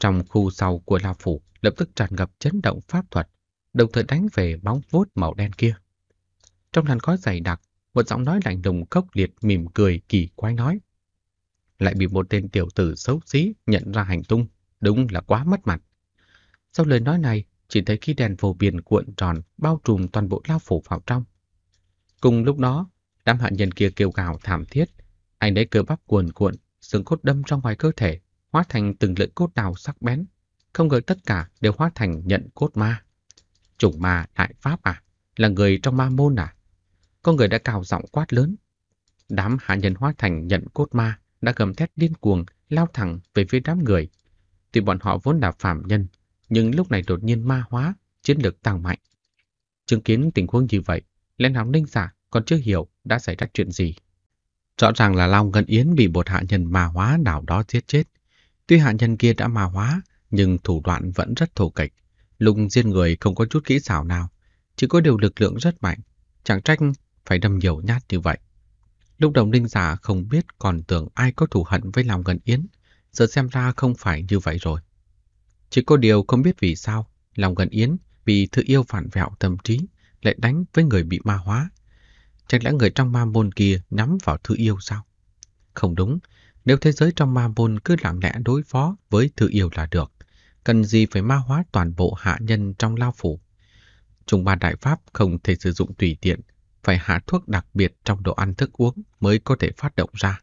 Trong khu sau của La phủ lập tức tràn ngập chấn động pháp thuật, đồng thời đánh về bóng vuốt màu đen kia. Trong làn khói dày đặc, một giọng nói lạnh lùng khốc liệt mỉm cười kỳ quái nói: lại bị một tên tiểu tử xấu xí nhận ra hành tung, đúng là quá mất mặt. Sau lời nói này, chỉ thấy khí đèn vô biên cuộn tròn bao trùm toàn bộ lao phủ vào trong. Cùng lúc đó, đám hạ nhân kia kêu gào thảm thiết, anh ấy cơ bắp cuồn cuộn, xương cốt đâm ra ngoài cơ thể, hóa thành từng lưỡi cốt đào sắc bén. Không ngờ tất cả đều hóa thành nhận cốt ma. Chủng ma đại pháp à? Là người trong ma môn à? Có người đã cào giọng quát lớn. Đám hạ nhân hóa thành nhận cốt ma đã gầm thét điên cuồng, lao thẳng về phía đám người. Tuy bọn họ vốn là phàm nhân, nhưng lúc này đột nhiên ma hóa, chiến lực tăng mạnh. Chứng kiến tình huống như vậy, lẽ nào Ninh Giả còn chưa hiểu đã xảy ra chuyện gì? Rõ ràng là Long Ngân Yến bị một hạ nhân ma hóa nào đó giết chết. Tuy hạ nhân kia đã ma hóa, nhưng thủ đoạn vẫn rất thổ kịch, lùng giết người không có chút kỹ xảo nào, chỉ có điều lực lượng rất mạnh, chẳng trách phải đâm nhiều nhát như vậy. Lúc đầu Ninh Giả không biết, còn tưởng ai có thù hận với Long Ngân Yến, giờ xem ra không phải như vậy rồi. Chỉ có điều không biết vì sao, Long Ngân Yến vì thứ yêu phản vẹo tâm trí lại đánh với người bị ma hóa. Chẳng lẽ người trong ma môn kia nhắm vào thứ yêu sao? Không đúng, nếu thế giới trong ma môn cứ lặng lẽ đối phó với thứ yêu là được, cần gì phải ma hóa toàn bộ hạ nhân trong lao phủ. Trùng ma đại pháp không thể sử dụng tùy tiện, phải hạ thuốc đặc biệt trong đồ ăn thức uống mới có thể phát động ra.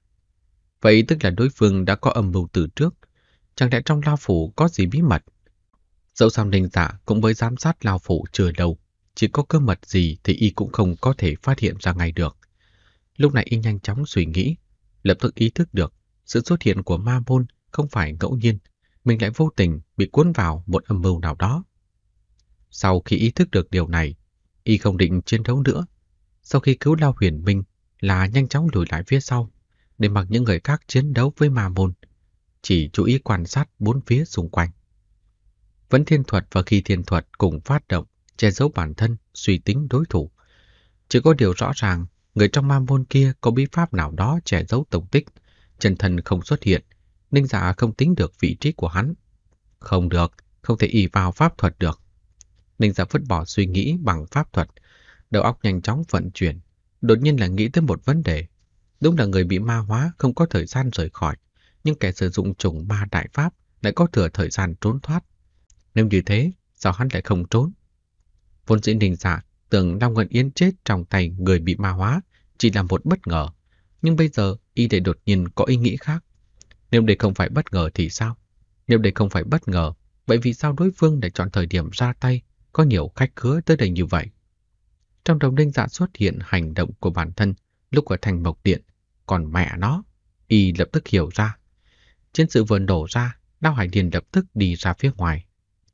Vậy tức là đối phương đã có âm mưu từ trước. Chẳng lẽ trong lao phủ có gì bí mật? Dẫu sao Ninh Giả cũng mới giám sát lao phủ chưa lâu, chỉ có cơ mật gì thì y cũng không có thể phát hiện ra ngay được. Lúc này y nhanh chóng suy nghĩ, lập tức ý thức được sự xuất hiện của ma môn không phải ngẫu nhiên, mình lại vô tình bị cuốn vào một âm mưu nào đó. Sau khi ý thức được điều này, y không định chiến đấu nữa. Sau khi cứu Lao Huyền Minh là nhanh chóng lùi lại phía sau, để mặc những người khác chiến đấu với ma môn, chỉ chú ý quan sát bốn phía xung quanh. Vấn thiên thuật và khi thiên thuật cùng phát động, che giấu bản thân, suy tính đối thủ. Chỉ có điều rõ ràng, người trong ma môn kia có bí pháp nào đó che giấu tung tích, chân thân không xuất hiện. Ninh Giả không tính được vị trí của hắn. Không được, không thể ỷ vào pháp thuật được. Ninh Giả vứt bỏ suy nghĩ bằng pháp thuật, đầu óc nhanh chóng vận chuyển, đột nhiên là nghĩ tới một vấn đề. Đúng là người bị ma hóa không có thời gian rời khỏi, nhưng kẻ sử dụng trùng ma đại pháp lại có thừa thời gian trốn thoát. Nếu như thế, sao hắn lại không trốn? Vốn dĩ Ninh Giả tưởng Long Ngân Yến chết trong tay người bị ma hóa chỉ là một bất ngờ, nhưng bây giờ y lại đột nhiên có ý nghĩ khác. Nếu đây không phải bất ngờ thì sao? Nếu đây không phải bất ngờ, vậy vì sao đối phương lại chọn thời điểm ra tay, có nhiều khách khứa tới đây như vậy? Trong đầu Ninh Giả xuất hiện hành động của bản thân lúc ở thành Mộc Điện. Còn mẹ nó, y lập tức hiểu ra. Chiến sự vừa nổ ra, Đao Hải Điền lập tức đi ra phía ngoài.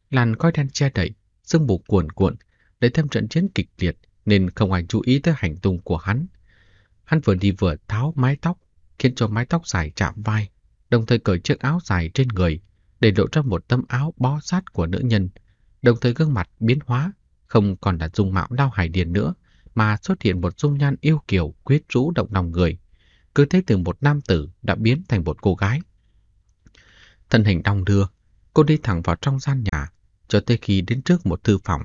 Làn khói đen che đậy, sương mù cuồn cuộn, để thêm trận chiến kịch liệt nên không ai chú ý tới hành tung của hắn. Hắn vừa đi vừa tháo mái tóc, khiến cho mái tóc dài chạm vai, đồng thời cởi chiếc áo dài trên người để lộ ra một tấm áo bó sát của nữ nhân, đồng thời gương mặt biến hóa, không còn là dung mạo Đao Hải Điền nữa mà xuất hiện một dung nhan yêu kiều quyến rũ động lòng người. Cứ thế từ một nam tử đã biến thành một cô gái. Thân hình đong đưa, cô đi thẳng vào trong gian nhà cho tới khi đến trước một thư phòng.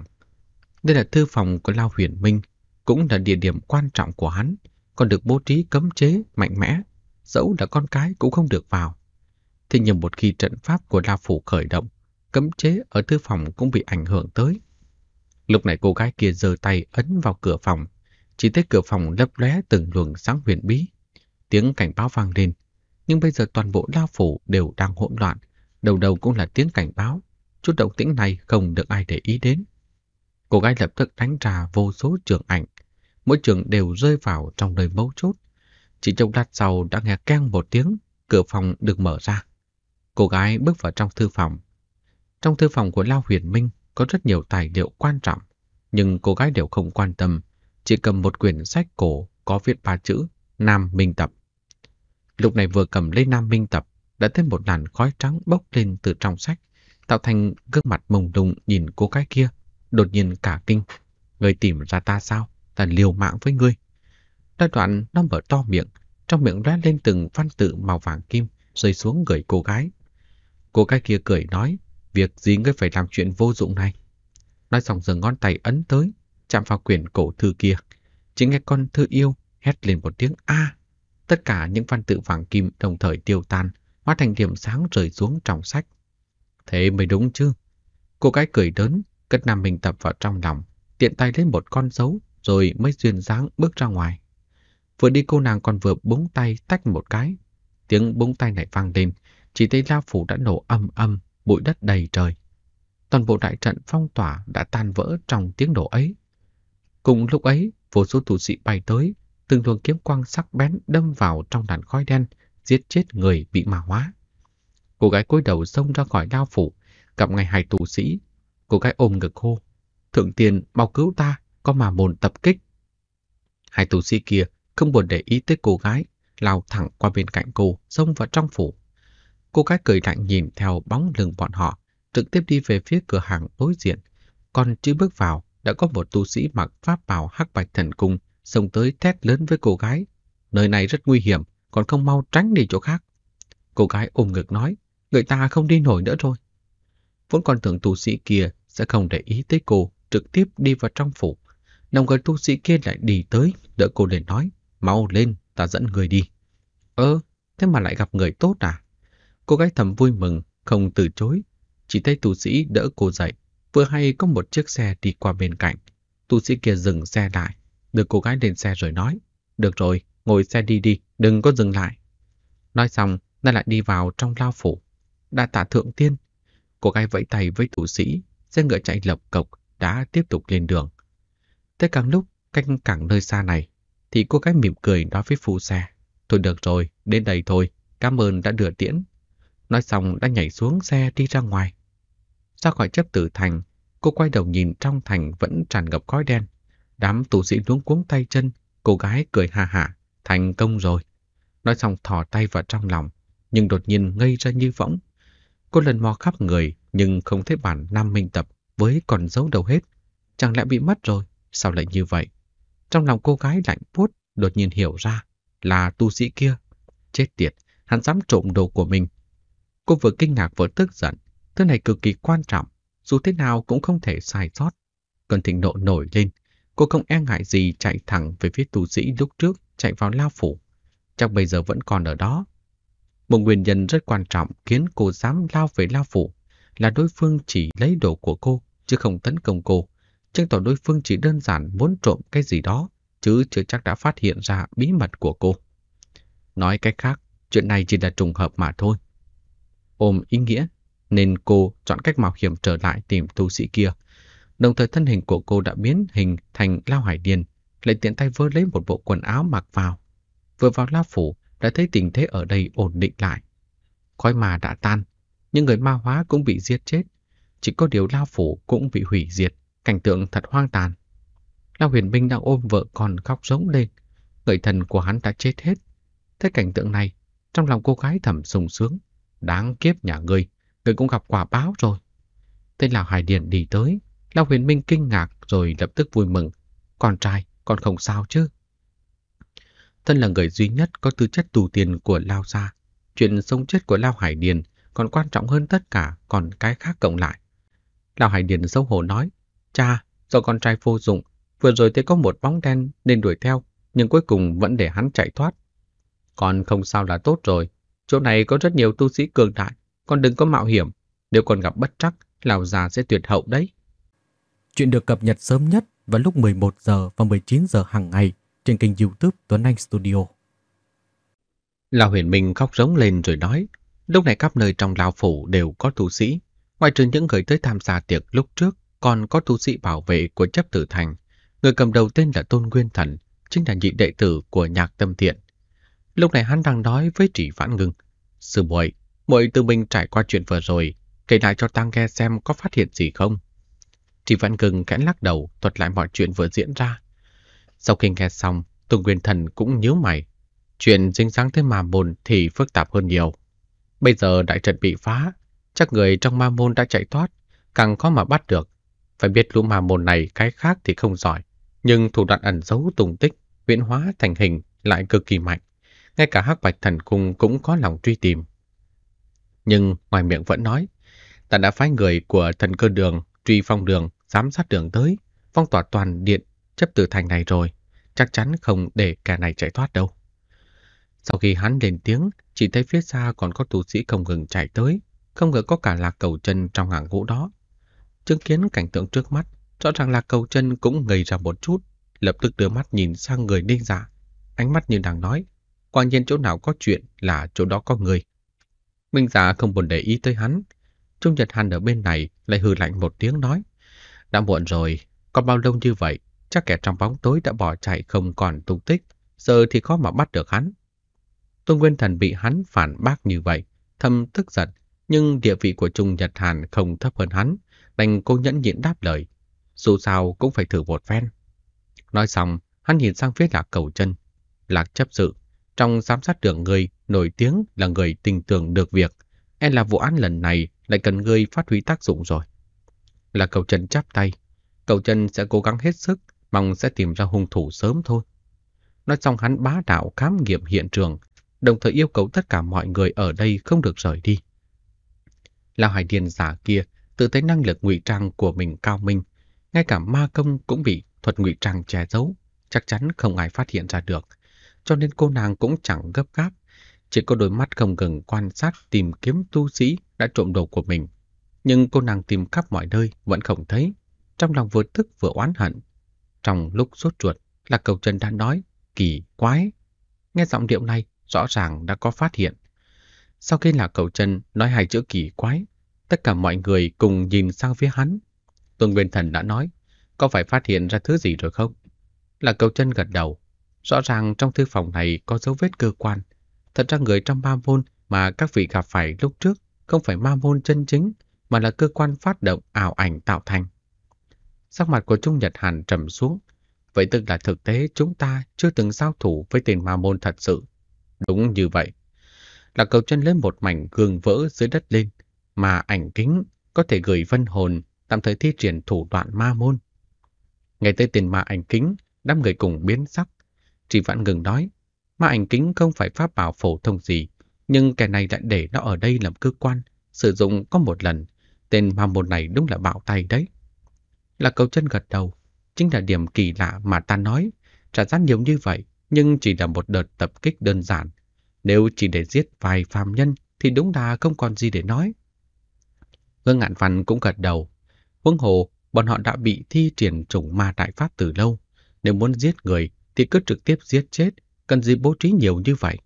Đây là thư phòng của Lao Huyền Minh, cũng là địa điểm quan trọng của hắn, còn được bố trí cấm chế mạnh mẽ, dẫu là con cái cũng không được vào. Thế nhưng một khi trận pháp của Lao phủ khởi động, cấm chế ở thư phòng cũng bị ảnh hưởng tới. Lúc này cô gái kia giơ tay ấn vào cửa phòng, chỉ thấy cửa phòng lấp lóe từng luồng sáng huyền bí. Tiếng cảnh báo vang lên, nhưng bây giờ toàn bộ Lao phủ đều đang hỗn loạn, đầu đầu cũng là tiếng cảnh báo, chút động tĩnh này không được ai để ý đến. Cô gái lập tức đánh ra vô số trường ảnh, mỗi trường đều rơi vào trong nơi mấu chốt. Chỉ trong lát sau đã nghe keng một tiếng, cửa phòng được mở ra. Cô gái bước vào trong thư phòng. Trong thư phòng của Lao Huyền Minh có rất nhiều tài liệu quan trọng, nhưng cô gái đều không quan tâm, chỉ cầm một quyển sách cổ có viết ba chữ Nam Minh Tập. Lúc này vừa cầm lấy Nam Minh Tập, đã thấy một làn khói trắng bốc lên từ trong sách, tạo thành gương mặt mông lung nhìn cô gái kia, đột nhiên cả kinh. Người tìm ra ta sao? Ta liều mạng với ngươi. Đã đoạn nó mở to miệng, trong miệng lóe lên từng văn tự màu vàng kim rơi xuống người cô gái. Cô gái kia cười nói, việc gì ngươi phải làm chuyện vô dụng này. Nói xong giơ ngón tay ấn tới, chạm vào quyển cổ thư kia. Chỉ nghe con thư yêu hét lên một tiếng a. Tất cả những văn tự vàng kim đồng thời tiêu tan, hóa thành điểm sáng rơi xuống trong sách. Thế mới đúng chứ. Cô gái cười đớn, cất Nam Minh Tập vào trong lòng, tiện tay lấy một con dấu rồi mới duyên dáng bước ra ngoài. Vừa đi cô nàng còn vừa búng tay tách một cái. Tiếng búng tay này vang lên, chỉ thấy lao phủ đã nổ ầm ầm, bụi đất đầy trời. Toàn bộ đại trận phong tỏa đã tan vỡ trong tiếng nổ ấy. Cùng lúc ấy, vô số tu sĩ bay tới, từng luồng kiếm quang sắc bén đâm vào trong làn khói đen, giết chết người bị ma hóa. Cô gái cúi đầu xông ra khỏi lao phủ, gặp ngay hai tu sĩ. Cô gái ôm ngực hô, thượng tiên mau cứu ta, có mà mồn tập kích. Hai tu sĩ kia không buồn để ý tới cô gái, lao thẳng qua bên cạnh cô, xông vào trong phủ. Cô gái cười lạnh nhìn theo bóng lưng bọn họ, trực tiếp đi về phía cửa hàng đối diện. Còn chưa bước vào, đã có một tu sĩ mặc pháp bào hắc bạch thần cung xông tới thét lớn với cô gái, nơi này rất nguy hiểm, còn không mau tránh đi chỗ khác. Cô gái ôm ngực nói, người ta không đi nổi nữa rồi. Vốn còn tưởng tu sĩ kia sẽ không để ý tới cô, trực tiếp đi vào trong phủ. Đồng người tu sĩ kia lại đi tới, đỡ cô lên nói, mau lên, ta dẫn người đi. Thế mà lại gặp người tốt à? Cô gái thầm vui mừng, không từ chối. Chỉ thấy tu sĩ đỡ cô dậy, vừa hay có một chiếc xe đi qua bên cạnh. Tu sĩ kia dừng xe lại, đưa cô gái lên xe rồi nói, được rồi, ngồi xe đi đi, đừng có dừng lại. Nói xong, nó lại đi vào trong lao phủ. Đã tạ thượng tiên. Cô gái vẫy tay với tu sĩ, xe ngựa chạy lộc cộc, đã tiếp tục lên đường. Tới càng lúc, canh cảng nơi xa này, thì cô gái mỉm cười nói với phụ xe, thôi được rồi, đến đây thôi, cảm ơn đã đưa tiễn. Nói xong đã nhảy xuống xe đi ra ngoài. Ra khỏi chấp tử thành, cô quay đầu nhìn trong thành vẫn tràn ngập khói đen. Đám tu sĩ luống cuống tay chân, cô gái cười hà hả, thành công rồi. Nói xong thò tay vào trong lòng, nhưng đột nhiên ngây ra như võng. Cô lần mò khắp người, nhưng không thấy bản Nam Minh Tập với còn dấu đâu hết. Chẳng lẽ bị mất rồi, sao lại như vậy? Trong lòng cô gái lạnh buốt, đột nhiên hiểu ra là tu sĩ kia. Chết tiệt, hắn dám trộm đồ của mình. Cô vừa kinh ngạc vừa tức giận, thứ này cực kỳ quan trọng, dù thế nào cũng không thể sai sót. Cơn thịnh nộ nổi lên, cô không e ngại gì chạy thẳng về phía tu sĩ lúc trước chạy vào lao phủ, chắc bây giờ vẫn còn ở đó. Một nguyên nhân rất quan trọng khiến cô dám lao về lao phủ là đối phương chỉ lấy đồ của cô chứ không tấn công cô, chứng tỏ đối phương chỉ đơn giản muốn trộm cái gì đó chứ chưa chắc đã phát hiện ra bí mật của cô. Nói cách khác, chuyện này chỉ là trùng hợp mà thôi. Ôm ý nghĩa nên cô chọn cách mạo hiểm trở lại tìm tu sĩ kia. Đồng thời thân hình của cô đã biến hình thành lao hải điền, lại tiện tay vơ lấy một bộ quần áo mặc vào. Vừa vào lao phủ đã thấy tình thế ở đây ổn định lại. Khói mà đã tan, những người ma hóa cũng bị giết chết, chỉ có điều lao phủ cũng bị hủy diệt, cảnh tượng thật hoang tàn. Lao Huyền Minh đang ôm vợ con khóc rống lên, người thân của hắn đã chết hết. Thấy cảnh tượng này, trong lòng cô gái thầm sung sướng, đáng kiếp nhà ngươi, ngươi cũng gặp quả báo rồi. Tên lão hải điền đi tới, Lão Huyền Minh kinh ngạc rồi lập tức vui mừng, con trai, con không sao chứ? Thân là người duy nhất có tư chất tù tiền của Lao gia, chuyện sống chết của Lão Hải Điền còn quan trọng hơn tất cả còn cái khác cộng lại. Lão Hải Điền xấu hổ nói, cha, do con trai vô dụng, vừa rồi thấy có một bóng đen nên đuổi theo, nhưng cuối cùng vẫn để hắn chạy thoát. Con không sao là tốt rồi, chỗ này có rất nhiều tu sĩ cường đại, con đừng có mạo hiểm, nếu còn gặp bất trắc, Lão gia sẽ tuyệt hậu đấy. Chuyện được cập nhật sớm nhất vào lúc 11 giờ và 19 giờ hàng ngày trên kênh YouTube Tuấn Anh Studio. Lão Huyền Minh khóc rống lên rồi nói, lúc này khắp nơi trong lão phủ đều có tu sĩ, ngoại trừ những người tới tham gia tiệc lúc trước, còn có tu sĩ bảo vệ của chấp tử thành. Người cầm đầu tên là Tôn Nguyên Thần, chính là nhị đệ tử của Nhạc Tâm Thiện. Lúc này hắn đang nói với Trì Vãn Ngưng, sư muội, muội tự mình trải qua chuyện vừa rồi, kể lại cho ta nghe xem có phát hiện gì không. Trì Vãn Ngưng khẽ lắc đầu, thuật lại mọi chuyện vừa diễn ra. Sau khi nghe xong, Tôn Nguyên Thần cũng nhíu mày. chuyện dính dáng tới Ma Môn thì phức tạp hơn nhiều. Bây giờ đại trận bị phá, chắc người trong Ma Môn đã chạy thoát, càng khó mà bắt được. Phải biết lũ Ma Môn này cái khác thì không giỏi, nhưng thủ đoạn ẩn giấu tung tích, huyễn hóa thành hình lại cực kỳ mạnh. Ngay cả Hắc Bạch Thần Cung cũng có lòng truy tìm. Nhưng ngoài miệng vẫn nói, ta đã phái người của Thần Cơ Đường, Truy Phong Đường, Giám Sát Đường tới, phong tỏa toàn điện Chấp Tử Thành này rồi, chắc chắn không để kẻ này chạy thoát đâu. Sau khi hắn lên tiếng, chỉ thấy phía xa còn có tu sĩ không ngừng chạy tới, không ngờ có cả Lạc Cầu Chân trong hàng ngũ đó. Chứng kiến cảnh tượng trước mắt, rõ ràng Lạc Cầu Chân cũng ngây ra một chút, lập tức đưa mắt nhìn sang người Ninh Dạ, ánh mắt như đang nói, quả nhiên chỗ nào có chuyện là chỗ đó có người. Minh Dạ không buồn để ý tới hắn. Trung Nhật Hàn ở bên này lại hừ lạnh một tiếng nói, đã muộn rồi, còn bao lâu như vậy, chắc kẻ trong bóng tối đã bỏ chạy không còn tung tích, giờ thì khó mà bắt được hắn. Tôn Nguyên Thần bị hắn phản bác như vậy, thâm tức giận, nhưng địa vị của Trung Nhật Hàn không thấp hơn hắn, đành cô nhẫn nhịn đáp lời, dù sao cũng phải thử một phen. Nói xong, hắn nhìn sang phía Lạc Cầu Chân, Lạc chấp sự, trong Giám Sát Đường người nổi tiếng là người tình tưởng được việc, e là vụ án lần này lại cần ngươi phát huy tác dụng rồi. Là Cầu Chân chắp tay, Cầu Chân sẽ cố gắng hết sức, mong sẽ tìm ra hung thủ sớm thôi. Nói xong hắn bá đạo khám nghiệm hiện trường, đồng thời yêu cầu tất cả mọi người ở đây không được rời đi. Lão Hải Điền giả kia tự thấy năng lực ngụy trang của mình cao minh, ngay cả ma công cũng bị thuật ngụy trang che giấu, chắc chắn không ai phát hiện ra được, cho nên cô nàng cũng chẳng gấp gáp, chỉ có đôi mắt không ngừng quan sát tìm kiếm tu sĩ đã trộm đồ của mình. Nhưng cô nàng tìm khắp mọi nơi vẫn không thấy, trong lòng vừa tức vừa oán hận. Trong lúc sốt ruột, Lạc Cầu Chân đã nói, kỳ quái. Nghe giọng điệu này rõ ràng đã có phát hiện. Sau khi Lạc Cầu Chân nói hai chữ kỳ quái, tất cả mọi người cùng nhìn sang phía hắn. Tôn Nguyên Thần đã nói, có phải phát hiện ra thứ gì rồi không? Lạc Cầu Chân gật đầu, rõ ràng trong thư phòng này có dấu vết cơ quan. Thật ra người trong Ma Môn mà các vị gặp phải lúc trước không phải Ma Môn chân chính, mà là cơ quan phát động ảo ảnh tạo thành. Sắc mặt của Trung Nhật Hàn trầm xuống, vậy tức là thực tế chúng ta chưa từng giao thủ với tên Ma Môn thật sự. Đúng như vậy. Là Cầu Chân lên một mảnh gương vỡ dưới đất lên, mà ảnh kính có thể gửi vân hồn, tạm thời thi triển thủ đoạn Ma Môn. Ngay tới tên ma ảnh kính, đám người cùng biến sắc. Chỉ Vãn ngừng nói, ma ảnh kính không phải pháp bảo phổ thông gì, nhưng kẻ này lại để nó ở đây làm cơ quan, sử dụng có một lần, tên Ma Môn này đúng là bạo tay đấy. Là Cầu Chân gật đầu, chính là điểm kỳ lạ mà ta nói, trả giá nhiều như vậy, nhưng chỉ là một đợt tập kích đơn giản. Nếu chỉ để giết vài phàm nhân thì đúng là không còn gì để nói. Vương Ngạn Văn cũng gật đầu, huống hồ bọn họ đã bị thi triển chủng ma đại pháp từ lâu, nếu muốn giết người thì cứ trực tiếp giết chết, cần gì bố trí nhiều như vậy.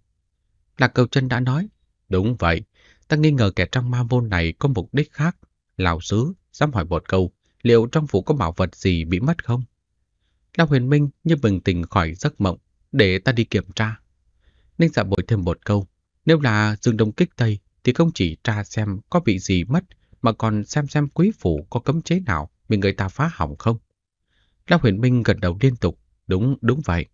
Lạc Cầu Chân đã nói, đúng vậy, ta nghi ngờ kẻ trong Ma Môn này có mục đích khác. Lão sứ, dám hỏi một câu, liệu trong phủ có bảo vật gì bị mất không? Lão Huyền Minh như bình tĩnh khỏi giấc mộng, để ta đi kiểm tra. Ninh Dạ bồi thêm một câu, nếu là Dương Đông Kích Tây thì không chỉ tra xem có bị gì mất, mà còn xem quý phủ có cấm chế nào bị người ta phá hỏng không. Lão Huyền Minh gật đầu liên tục, đúng vậy.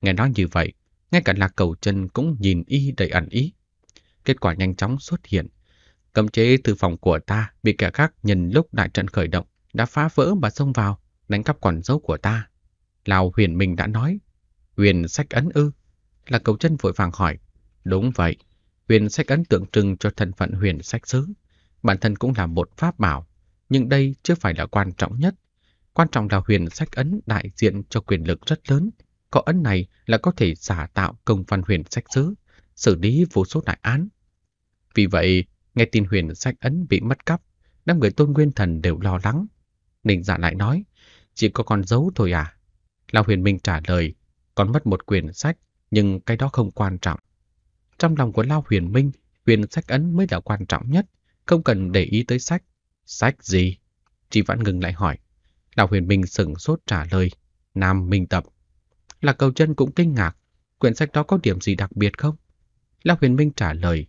Nghe nói như vậy, ngay cả Lạc Cầu Chân cũng nhìn y đầy ẩn ý. Kết quả nhanh chóng xuất hiện, cấm chế từ phòng của ta bị kẻ khác nhân lúc đại trận khởi động đã phá vỡ và xông vào đánh cắp quần dấu của ta. Lão Huyền Minh đã nói, huyền sách ấn ư? Lạc Cầu Chân vội vàng hỏi, đúng vậy, huyền sách ấn tượng trưng cho thân phận huyền sách sứ, bản thân cũng là một pháp bảo, nhưng đây chưa phải là quan trọng nhất. Quan trọng là huyền sách ấn đại diện cho quyền lực rất lớn, có ấn này là có thể giả tạo công văn huyền sách sứ, xử lý vô số đại án. Vì vậy, nghe tin huyền sách ấn bị mất cắp, đám người Tôn Nguyên Thần đều lo lắng. Ninh Dạ lại nói, chỉ có con dấu thôi à? Lão Huyền Minh trả lời, còn mất một quyển sách, nhưng cái đó không quan trọng. Trong lòng của Lão Huyền Minh, huyền sách ấn mới là quan trọng nhất, không cần để ý tới sách. Sách gì? Chỉ Vãn ngừng lại hỏi. Lão Huyền Minh sửng sốt trả lời, Nam Minh Tập. Lạc Cầu Chân cũng kinh ngạc, quyển sách đó có điểm gì đặc biệt không? Lão Huyền Minh trả lời,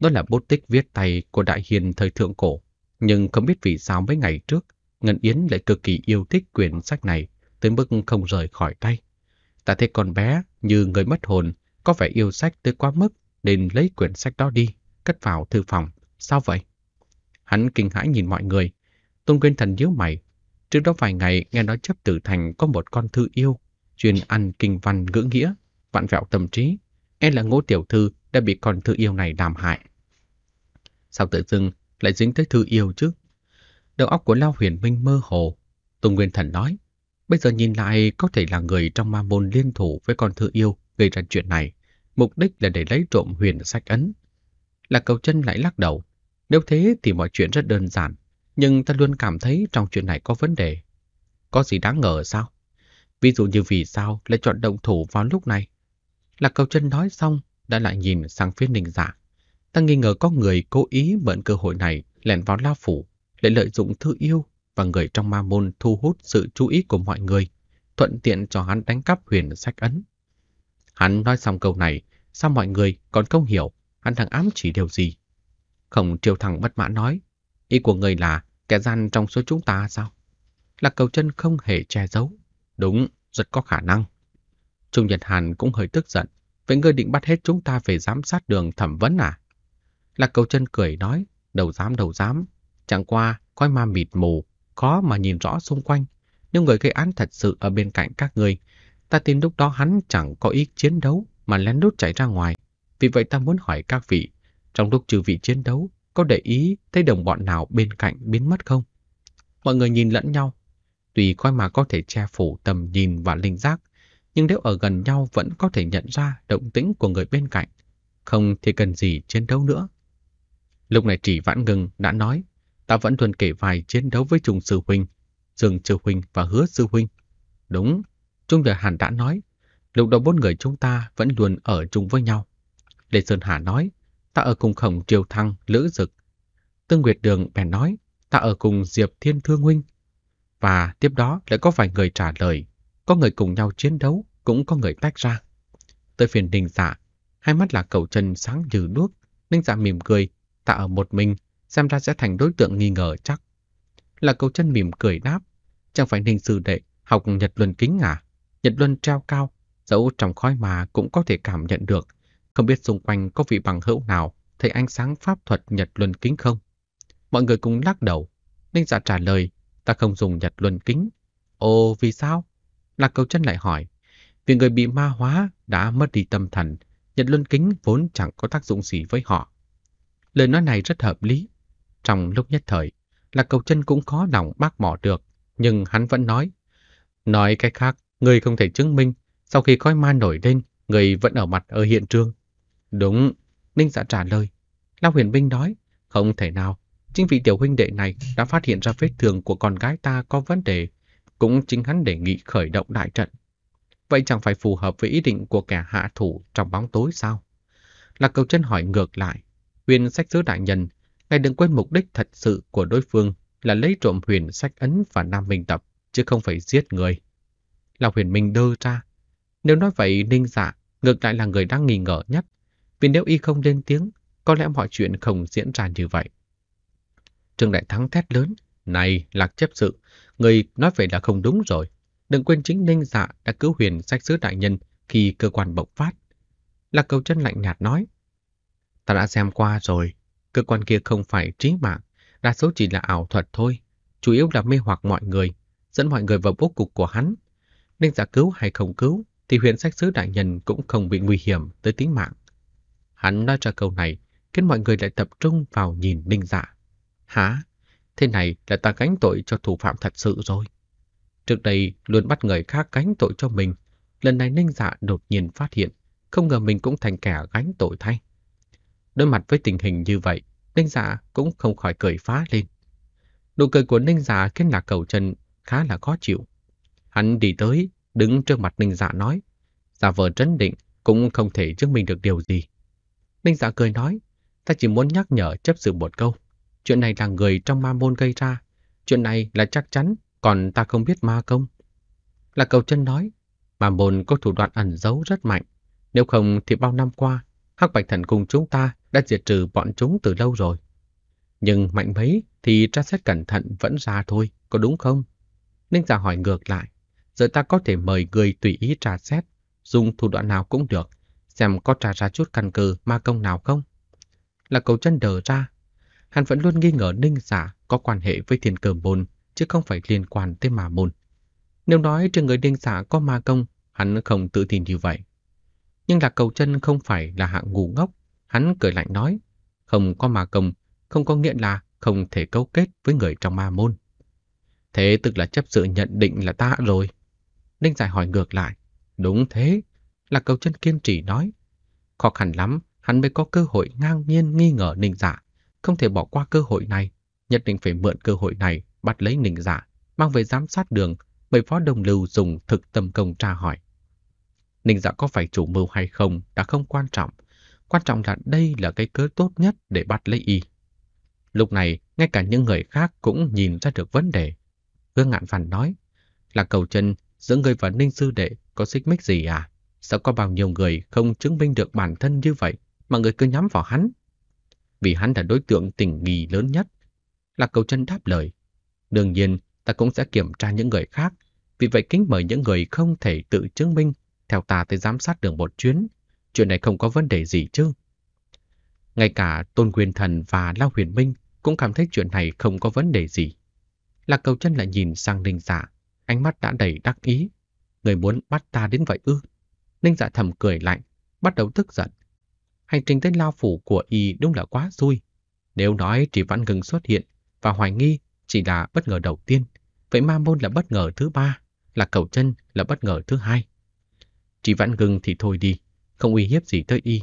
đó là bút tích viết tay của đại hiền thời thượng cổ, nhưng không biết vì sao mấy ngày trước Ngân Yến lại cực kỳ yêu thích quyển sách này tới mức không rời khỏi tay. Ta thấy con bé như người mất hồn, có vẻ yêu sách tới quá mức nên lấy quyển sách đó đi, cất vào thư phòng. Sao vậy? Hắn kinh hãi nhìn mọi người. Tôn Nguyên Thần nhíu mày. Trước đó vài ngày nghe nói Chấp Tử Thành có một con thư yêu, chuyên ăn kinh văn ngữ nghĩa, vặn vẹo tâm trí. E là Ngô tiểu thư đã bị con thư yêu này làm hại. Sao tự dưng lại dính tới thư yêu chứ? Đầu óc của Lao Huyền Minh mơ hồ. Tôn Nguyên Thần nói, bây giờ nhìn lại có thể là người trong ma môn liên thủ với con thư yêu gây ra chuyện này, mục đích là để lấy trộm huyền sách ấn. Lạc Cầu Chân lại lắc đầu. Nếu thế thì mọi chuyện rất đơn giản, nhưng ta luôn cảm thấy trong chuyện này có vấn đề. Có gì đáng ngờ sao? Ví dụ như vì sao lại chọn động thủ vào lúc này? Lạc Cầu Chân nói xong đã lại nhìn sang phía Ninh Dạ. Ta nghi ngờ có người cố ý mượn cơ hội này lẻn vào La phủ, để lợi dụng thư yêu và người trong ma môn thu hút sự chú ý của mọi người, thuận tiện cho hắn đánh cắp huyền sách ấn. Hắn nói xong câu này, sao mọi người còn không hiểu hắn đang ám chỉ điều gì? Khổng Triều Thẳng bất mãn nói, ý của người là kẻ gian trong số chúng ta sao? Lạc Cầu Chân không hề che giấu. Đúng, rất có khả năng. Trung Nhật Hàn cũng hơi tức giận. Vậy ngươi định bắt hết chúng ta về giám sát đường thẩm vấn à? Lạc Cầu Chân cười nói, đầu dám. Chẳng qua, coi ma mịt mù, khó mà nhìn rõ xung quanh. Nếu người gây án thật sự ở bên cạnh các người, ta tin lúc đó hắn chẳng có ý chiến đấu mà lén lút chạy ra ngoài. Vì vậy ta muốn hỏi các vị, trong lúc trừ vị chiến đấu, có để ý thấy đồng bọn nào bên cạnh biến mất không? Mọi người nhìn lẫn nhau. Tùy coi mà có thể che phủ tầm nhìn và linh giác, nhưng nếu ở gần nhau vẫn có thể nhận ra động tĩnh của người bên cạnh. Không thì cần gì chiến đấu nữa. Lúc này Chỉ Vãn Ngừng đã nói, ta vẫn luôn kể vài chiến đấu với Trung sư huynh, Dương sư huynh và Hứa sư huynh. Đúng, Trung Nhật Hàn đã nói, lúc đó 4 người chúng ta vẫn luôn ở chung với nhau. Lê Sơn Hà nói, ta ở cùng Khổng Triều Thăng, Lữ Dực. Tương Nguyệt Đường bèn nói, ta ở cùng Diệp Thiên Thương huynh. Và tiếp đó lại có vài người trả lời, có người cùng nhau chiến đấu, cũng có người tách ra. Tới phiền Ninh Dạ, hai mắt là Cầu Chân sáng như đuốc. Ninh Dạ mỉm cười, ta ở một mình, xem ra sẽ thành đối tượng nghi ngờ chắc. Là Cầu Chân mỉm cười đáp, chẳng phải Ninh sư đệ học Nhật Luân kính à? Nhật Luân treo cao, dẫu trong khói mà cũng có thể cảm nhận được. Không biết xung quanh có vị bằng hữu nào thấy ánh sáng pháp thuật Nhật Luân kính không? Mọi người cùng lắc đầu. Ninh Dạ trả lời, ta không dùng Nhật Luân kính. Ồ, vì sao? Lạc Cầu Chân lại hỏi, vì người bị ma hóa đã mất đi tâm thần, Nhật Luân kính vốn chẳng có tác dụng gì với họ. Lời nói này rất hợp lý. Trong lúc nhất thời, Lạc Cầu Chân cũng khó lòng bác bỏ được, nhưng hắn vẫn nói, nói cách khác, người không thể chứng minh sau khi khói ma nổi lên, người vẫn ở mặt ở hiện trường. Đúng, Ninh Dạ trả lời. Lão Huyền Minh nói, không thể nào, chính vì tiểu huynh đệ này đã phát hiện ra vết thương của con gái ta có vấn đề, cũng chính hắn đề nghị khởi động đại trận. Vậy chẳng phải phù hợp với ý định của kẻ hạ thủ trong bóng tối sao? Lạc Cầu Chân hỏi ngược lại, huyền sách sứ đại nhân, ngài đừng quên mục đích thật sự của đối phương là lấy trộm huyền sách ấn và Nam Minh tập, chứ không phải giết người. Lão Huyền Minh đơ ra. Nếu nói vậy, Ninh Dạ ngược lại là người đang nghi ngờ nhất, vì nếu y không lên tiếng, có lẽ mọi chuyện không diễn ra như vậy. Trương Đại Thắng thét lớn, này Lạc chấp sự, người nói vậy là không đúng rồi. Đừng quên chính Ninh Dạ đã cứu huyền sách sứ đại nhân khi cơ quan bộc phát. Lạc Cầu Chân lạnh nhạt nói, ta đã xem qua rồi, cơ quan kia không phải trí mạng, đa số chỉ là ảo thuật thôi, chủ yếu là mê hoặc mọi người, dẫn mọi người vào bố cục của hắn. Ninh Dạ cứu hay không cứu thì huyền sách sứ đại nhân cũng không bị nguy hiểm tới tính mạng. Hắn nói ra câu này, khiến mọi người lại tập trung vào nhìn Ninh Dạ. Hả? Thế này là ta gánh tội cho thủ phạm thật sự rồi. Trước đây luôn bắt người khác gánh tội cho mình, lần này Ninh Dạ đột nhiên phát hiện, không ngờ mình cũng thành kẻ gánh tội thay. Đối mặt với tình hình như vậy, Ninh Dạ cũng không khỏi cười phá lên. Nụ cười của Ninh Dạ khiến Lạc Cầu Chân khá là khó chịu. Hắn đi tới, đứng trước mặt Ninh Dạ nói, giả vờ trấn định cũng không thể chứng minh được điều gì. Ninh Dạ cười nói, ta chỉ muốn nhắc nhở chấp sự một câu, chuyện này là người trong ma môn gây ra, chuyện này là chắc chắn, còn ta không biết ma công. Lạc Cầu Chân nói, ma môn có thủ đoạn ẩn giấu rất mạnh, nếu không thì bao năm qua Hắc Bạch Thần Cung chúng ta đã diệt trừ bọn chúng từ lâu rồi. Nhưng mạnh mấy thì tra xét cẩn thận vẫn ra thôi, có đúng không? Ninh Dạ hỏi ngược lại, giờ ta có thể mời người tùy ý tra xét, dùng thủ đoạn nào cũng được, xem có tra ra chút căn cứ ma công nào không. Là Cậu Chân đờ ra. Hắn vẫn luôn nghi ngờ Ninh Giả có quan hệ với Thiên Cơ Môn, chứ không phải liên quan tới Ma Môn. Nếu nói trên người Ninh Giả có ma công, hắn không tự tin như vậy. Nhưng là Cậu Chân không phải là hạng ngu ngốc. Hắn cười lạnh nói, không có ma công, không có nghĩa là không thể cấu kết với người trong Ma Môn. Thế tức là chấp sự nhận định là ta rồi. Ninh Giả hỏi ngược lại. Đúng thế, là Cậu Chân kiên trì nói. Khó khăn lắm, hắn mới có cơ hội ngang nhiên nghi ngờ Ninh Giả. Không thể bỏ qua cơ hội này, nhất định phải mượn cơ hội này bắt lấy Ninh Giả, mang về giám sát đường, mời Phó Đồng Lưu dùng thực tâm công tra hỏi. Ninh Giả có phải chủ mưu hay không đã không quan trọng là đây là cái cớ tốt nhất để bắt lấy y. Lúc này, ngay cả những người khác cũng nhìn ra được vấn đề. Hương Ngạn Phản nói, là Cậu Chân, giữa người và Ninh sư đệ có xích mích gì à? Sao có bao nhiêu người không chứng minh được bản thân như vậy mà người cứ nhắm vào hắn? Vì hắn là đối tượng tình nghi lớn nhất. Là Cậu Chân đáp lời. Đương nhiên, ta cũng sẽ kiểm tra những người khác. Vì vậy kính mời những người không thể tự chứng minh theo ta tới giám sát đường một chuyến. Chuyện này không có vấn đề gì chứ? Ngay cả Tôn Nguyên Thần và La Huyền Minh cũng cảm thấy chuyện này không có vấn đề gì. Là Cậu Chân lại nhìn sang Ninh Giả, ánh mắt đã đầy đắc ý. Người muốn bắt ta đến vậy ư? Ninh Giả thầm cười lạnh, bắt đầu tức giận. Hành trình tới Lao phủ của y đúng là quá xui. Nếu nói Trì Văn Ngừng xuất hiện và hoài nghi chỉ là bất ngờ đầu tiên, vậy Ma Môn là bất ngờ thứ ba, là Cậu Chân là bất ngờ thứ hai. Trì Văn Ngừng thì thôi đi, không uy hiếp gì tới y.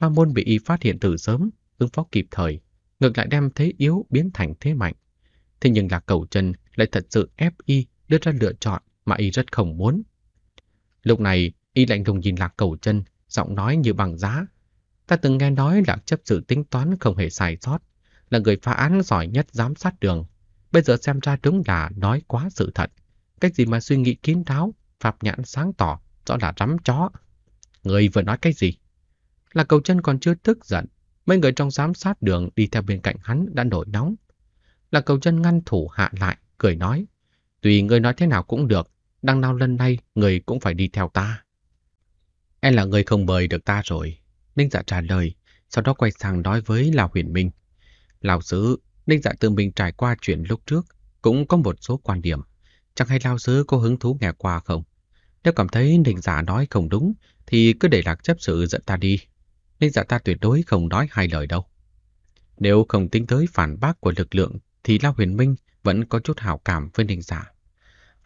Ma Môn bị y phát hiện từ sớm, ứng phó kịp thời, ngược lại đem thế yếu biến thành thế mạnh. Thế nhưng là Cậu Chân lại thật sự ép y đưa ra lựa chọn mà y rất không muốn. Lúc này y lạnh lùng nhìn Lạc Cậu Chân, giọng nói như bằng giá. Ta từng nghe nói là chấp sự tính toán không hề sai sót, là người phá án giỏi nhất giám sát đường. Bây giờ xem ra đúng là nói quá sự thật. Cách gì mà suy nghĩ kín đáo, phạp nhãn sáng tỏ, rõ là rắm chó. Người vừa nói cái gì? Là Cậu Chân còn chưa tức giận, mấy người trong giám sát đường đi theo bên cạnh hắn đã nổi nóng. Là Cậu Chân ngăn thủ hạ lại, cười nói. Tùy người nói thế nào cũng được, đằng nào lần này người cũng phải đi theo ta. Em là người không mời được ta rồi. Ninh Dạ trả lời, sau đó quay sang nói với Lào Huyền Minh. Lão sứ, Ninh Dạ tự mình trải qua chuyện lúc trước, cũng có một số quan điểm. Chẳng hay lão sứ có hứng thú nghe qua không? Nếu cảm thấy Ninh Dạ nói không đúng, thì cứ để Lạc chấp sự dẫn ta đi. Ninh Dạ ta tuyệt đối không nói hai lời đâu. Nếu không tính tới phản bác của lực lượng, thì Lào Huyền Minh vẫn có chút hảo cảm với Ninh Dạ.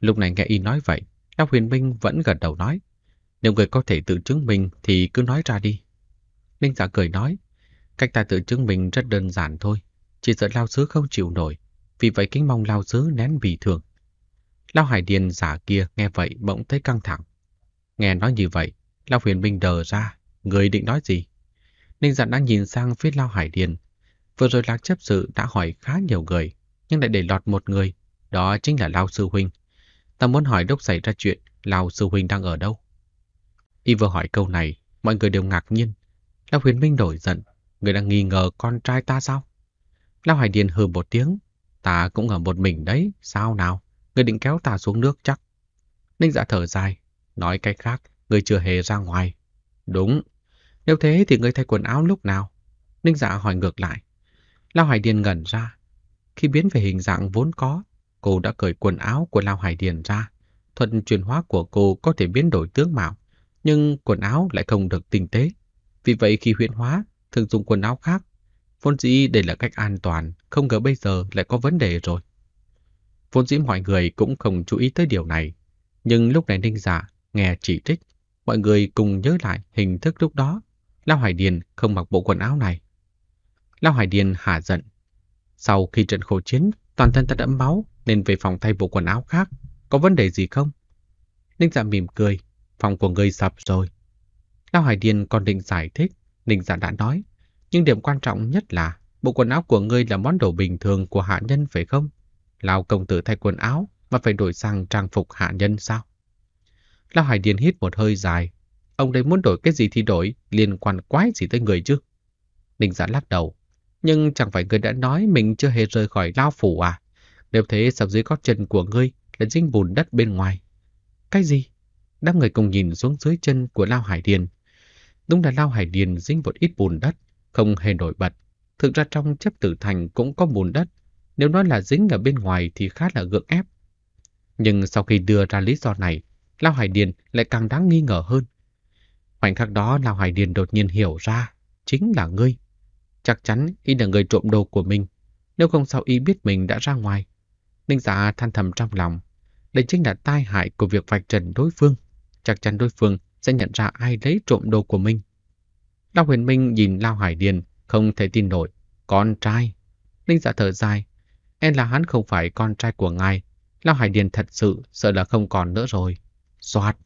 Lúc này nghe y nói vậy, Lào Huyền Minh vẫn gật đầu nói. Nếu người có thể tự chứng minh thì cứ nói ra đi. Ninh Giả cười nói, cách ta tự chứng minh rất đơn giản thôi, chỉ sợ lão sứ không chịu nổi, vì vậy kính mong lão sứ nén bỉ thường. Lão Hải Điền giả kia nghe vậy bỗng thấy căng thẳng. Nghe nói như vậy, Lão Huyền Minh đờ ra, người định nói gì? Ninh Giả đã nhìn sang phía Lão Hải Điền. Vừa rồi Lạc chấp sự đã hỏi khá nhiều người, nhưng lại để lọt một người, đó chính là Lão sư huynh. Ta muốn hỏi đốc xảy ra chuyện, Lão sư huynh đang ở đâu? Y vừa hỏi câu này, mọi người đều ngạc nhiên. Lão Huyền Minh nổi giận, người đang nghi ngờ con trai ta sao? Lão Hải Điền hừ một tiếng, ta cũng ở một mình đấy, sao nào? Người định kéo ta xuống nước chắc? Ninh Dạ thở dài, nói cách khác, người chưa hề ra ngoài. Đúng, nếu thế thì người thay quần áo lúc nào? Ninh Dạ hỏi ngược lại. Lão Hải Điền ngẩn ra, khi biến về hình dạng vốn có, cô đã cởi quần áo của Lão Hải Điền ra. Thuật chuyển hóa của cô có thể biến đổi tướng mạo, nhưng quần áo lại không được tinh tế. Vì vậy khi huyễn hóa, thường dùng quần áo khác. Vốn dĩ đây là cách an toàn, không ngờ bây giờ lại có vấn đề rồi. Vốn dĩ mọi người cũng không chú ý tới điều này. Nhưng lúc này Ninh Dạ nghe chỉ trích, mọi người cùng nhớ lại hình thức lúc đó. Lão Hải Điền không mặc bộ quần áo này. Lão Hải Điền hả giận. Sau khi trận khổ chiến, toàn thân ta đẫm máu nên về phòng thay bộ quần áo khác. Có vấn đề gì không? Ninh Dạ mỉm cười, phòng của người sập rồi. Lão Hải Điền còn định giải thích, Ninh Dạ đã nói, nhưng điểm quan trọng nhất là bộ quần áo của ngươi là món đồ bình thường của hạ nhân phải không? Lão công tử thay quần áo mà phải đổi sang trang phục hạ nhân sao? Lão Hải Điền hít một hơi dài, ông đây muốn đổi cái gì thì đổi, liên quan quái gì tới người chứ? Ninh Dạ lắc đầu, nhưng chẳng phải ngươi đã nói mình chưa hề rời khỏi Lao phủ à? Nếu thế sao dưới gót chân của ngươi là dính bùn đất bên ngoài? Cái gì? Đám người cùng nhìn xuống dưới chân của Lão Hải Điền. Đúng là Lao Hải Điền dính một ít bùn đất, không hề nổi bật. Thực ra trong chấp tử thành cũng có bùn đất, nếu nói là dính ở bên ngoài thì khá là gượng ép. Nhưng sau khi đưa ra lý do này, Lao Hải Điền lại càng đáng nghi ngờ hơn. Khoảnh khắc đó Lao Hải Điền đột nhiên hiểu ra, chính là ngươi. Chắc chắn y là người trộm đồ của mình, nếu không sao y biết mình đã ra ngoài. Ninh Dạ than thầm trong lòng, đây chính là tai hại của việc vạch trần đối phương, chắc chắn đối phương sẽ nhận ra ai lấy trộm đồ của mình. Lao Huyền Minh nhìn Lao Hải Điền, không thể tin nổi, con trai. Ninh Dạ thở dài, em là hắn không phải con trai của ngài. Lao Hải Điền thật sự sợ là không còn nữa rồi. Soạt,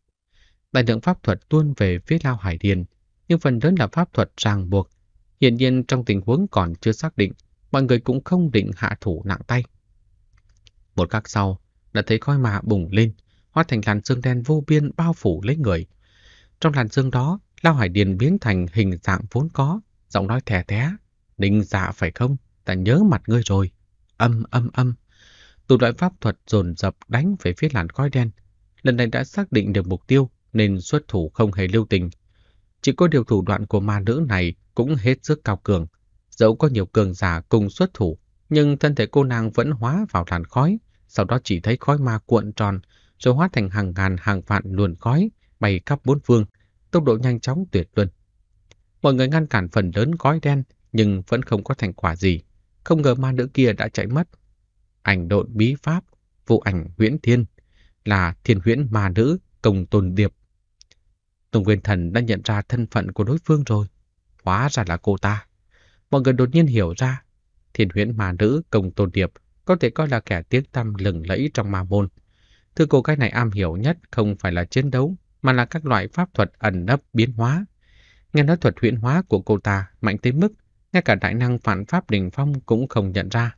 đại lượng pháp thuật tuôn về phía Lao Hải Điền, nhưng phần lớn là pháp thuật ràng buộc. Hiển nhiên trong tình huống còn chưa xác định, mọi người cũng không định hạ thủ nặng tay. Một khắc sau, đã thấy khói mạ bùng lên, hóa thành làn sương đen vô biên bao phủ lấy người. Trong làn sương đó, Lao Hải Điền biến thành hình dạng vốn có, giọng nói thè thé. Ninh Dạ phải không? Ta nhớ mặt ngươi rồi. Âm. Tụ loại pháp thuật dồn dập đánh về phía làn khói đen. Lần này đã xác định được mục tiêu nên xuất thủ không hề lưu tình. Chỉ có điều thủ đoạn của ma nữ này cũng hết sức cao cường. Dẫu có nhiều cường giả cùng xuất thủ, nhưng thân thể cô nàng vẫn hóa vào làn khói, sau đó chỉ thấy khói ma cuộn tròn, rồi hóa thành hàng ngàn hàng vạn luồn khói, bay khắp bốn phương, tốc độ nhanh chóng tuyệt luân. Mọi người ngăn cản phần lớn khói đen, nhưng vẫn không có thành quả gì. Không ngờ ma nữ kia đã chạy mất. Ảnh độn bí pháp, vụ ảnh huyễn thiên, là thiên huyễn ma nữ Công Tôn Điệp. Tùng Nguyên Thần đã nhận ra thân phận của đối phương rồi. Hóa ra là cô ta. Mọi người đột nhiên hiểu ra, thiên huyễn ma nữ Công Tôn Điệp có thể coi là kẻ tiếng tăm lừng lẫy trong ma môn. Thứ cô gái này am hiểu nhất không phải là chiến đấu, mà là các loại pháp thuật ẩn nấp biến hóa. Nghe nói thuật huyễn hóa của cô ta mạnh tới mức ngay cả đại năng phản pháp đỉnh phong cũng không nhận ra.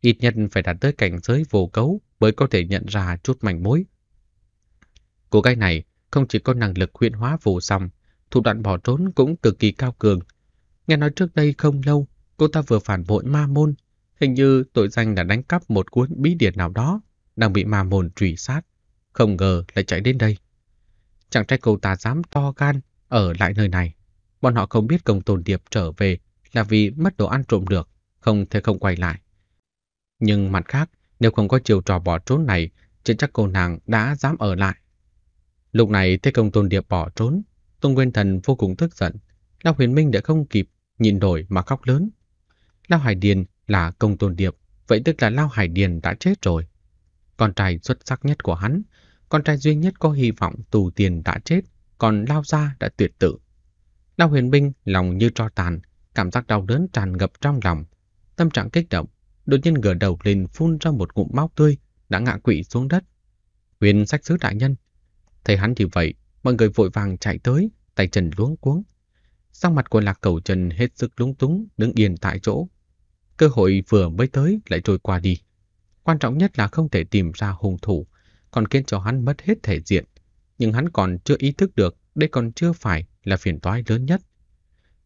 Ít nhất phải đạt tới cảnh giới vô cấu mới có thể nhận ra chút manh mối. Cô gái này không chỉ có năng lực huyễn hóa vô song, thủ đoạn bỏ trốn cũng cực kỳ cao cường. Nghe nói trước đây không lâu, cô ta vừa phản bội ma môn, hình như tội danh là đánh cắp một cuốn bí điển nào đó, đang bị ma môn truy sát, không ngờ lại chạy đến đây. Chẳng trách cô ta dám to gan ở lại nơi này. Bọn họ không biết Công Tôn Điệp trở về là vì mất đồ ăn trộm được, không thể không quay lại. Nhưng mặt khác, nếu không có chiều trò bỏ trốn này, chưa chắc cô nàng đã dám ở lại. Lúc này thấy Công Tôn Điệp bỏ trốn, Tông Nguyên Thần vô cùng tức giận. Lão Huyền Minh đã không kịp nhịn nổi mà khóc lớn. Lão Hải Điền là Công Tôn Điệp, vậy tức là Lão Hải Điền đã chết rồi. Con trai xuất sắc nhất của hắn, con trai duy nhất có hy vọng tù tiền đã chết, còn Lao gia đã tuyệt tự. Lão Huyền Minh lòng như tro tàn, cảm giác đau đớn tràn ngập trong lòng, tâm trạng kích động, đột nhiên ngửa đầu lên phun ra một ngụm máu tươi, đã ngã quỵ xuống đất. Huyền Sách Sứ đại nhân, thấy hắn như vậy, mọi người vội vàng chạy tới, tay chân luống cuống. Sắc mặt của Lạc Cẩu Trần hết sức lúng túng, đứng yên tại chỗ. Cơ hội vừa mới tới lại trôi qua đi. Quan trọng nhất là không thể tìm ra hung thủ, còn khiến cho hắn mất hết thể diện. Nhưng hắn còn chưa ý thức được, đây còn chưa phải là phiền toái lớn nhất.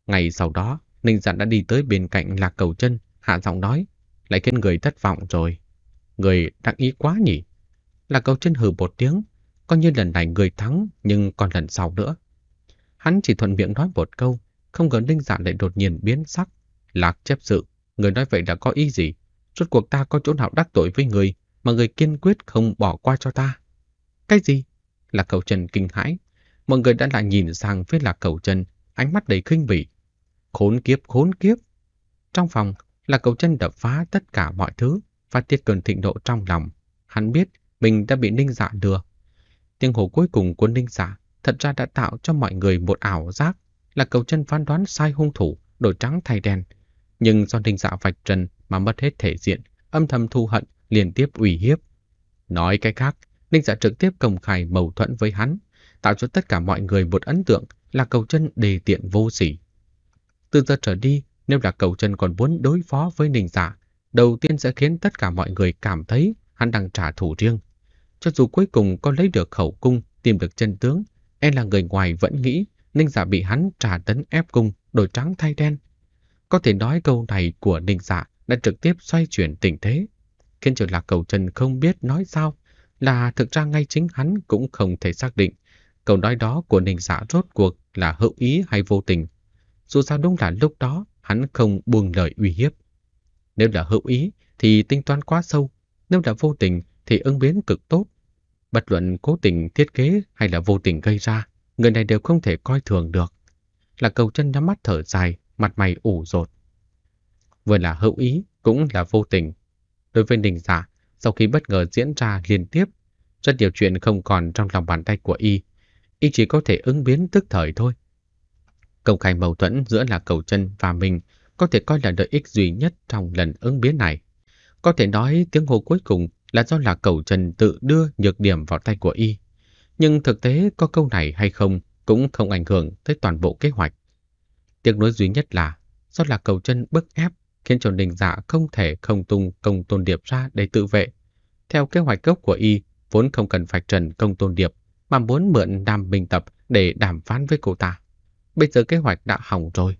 Ngày sau đó, Ninh Dạ đã đi tới bên cạnh Lạc Cẩu Trần, hạ giọng nói, lại khiến người thất vọng rồi. Người đắc ý quá nhỉ? Lạc Cẩu Trần hừ một tiếng, coi như lần này người thắng, nhưng còn lần sau nữa. Hắn chỉ thuận miệng nói một câu, không ngờ Ninh Dạ lại đột nhiên biến sắc. Lạc chấp sự, người nói vậy đã có ý gì? Rốt cuộc ta có chỗ nào đắc tội với người mà người kiên quyết không bỏ qua cho ta? Cái gì? Lạc Cẩu Trần kinh hãi. Mọi người đã lại nhìn sang phía Lạc Cẩu Trần, ánh mắt đầy khinh bỉ. Khốn kiếp, khốn kiếp. Trong phòng, Lạc Cẩu Trần đập phá tất cả mọi thứ, phát tiết cơn thịnh nộ trong lòng. Hắn biết mình đã bị Ninh Dạ lừa. Tiếng hô cuối cùng của Ninh Dạ thật ra đã tạo cho mọi người một ảo giác là Cẩu Trần phán đoán sai hung thủ, đổi trắng thay đen. Nhưng do Ninh Dạ vạch trần mà mất hết thể diện, âm thầm thù hận, liên tiếp uy hiếp. Nói cách khác, Ninh Dạ trực tiếp công khai mâu thuẫn với hắn, tạo cho tất cả mọi người một ấn tượng là Cẩu Trần đề tiện vô sỉ. Từ giờ trở đi, nếu là Cẩu Trần còn muốn đối phó với Ninh Dạ, đầu tiên sẽ khiến tất cả mọi người cảm thấy hắn đang trả thù riêng. Cho dù cuối cùng có lấy được khẩu cung, tìm được chân tướng, e là người ngoài vẫn nghĩ Ninh Dạ bị hắn trả tấn ép cung, đổi trắng thay đen. Có thể nói câu này của Ninh Dạ đã trực tiếp xoay chuyển tình thế, khiến cho Lạc Cẩu Trần không biết nói sao, là thực ra ngay chính hắn cũng không thể xác định câu nói đó của Ninh Dạ rốt cuộc là hữu ý hay vô tình. Dù sao đúng là lúc đó hắn không buông lời uy hiếp. Nếu là hữu ý thì tính toán quá sâu, nếu là vô tình thì ứng biến cực tốt. Bất luận cố tình thiết kế hay là vô tình gây ra, người này đều không thể coi thường được. Là Cầu Chân nhắm mắt thở dài, mặt mày ủ rột. Vừa là hữu ý cũng là vô tình. Đối với Ninh Dạ, sau khi bất ngờ diễn ra liên tiếp, rất nhiều chuyện không còn trong lòng bàn tay của y chỉ có thể ứng biến tức thời thôi. Công khai mâu thuẫn giữa Là Cầu Chân và mình có thể coi là lợi ích duy nhất trong lần ứng biến này. Có thể nói tiếng hô cuối cùng là do Là Cầu Chân tự đưa nhược điểm vào tay của y. Nhưng thực tế có câu này hay không cũng không ảnh hưởng tới toàn bộ kế hoạch. Tiếc nuối duy nhất là do Là Cầu Chân bức ép khiến cho Ninh Dạ không thể không tung Công Tôn Điệp ra để tự vệ. Theo kế hoạch gốc của y, vốn không cần phải trần Công Tôn Điệp mà muốn mượn Nam Minh Tập để đàm phán với cô ta. Bây giờ kế hoạch đã hỏng rồi.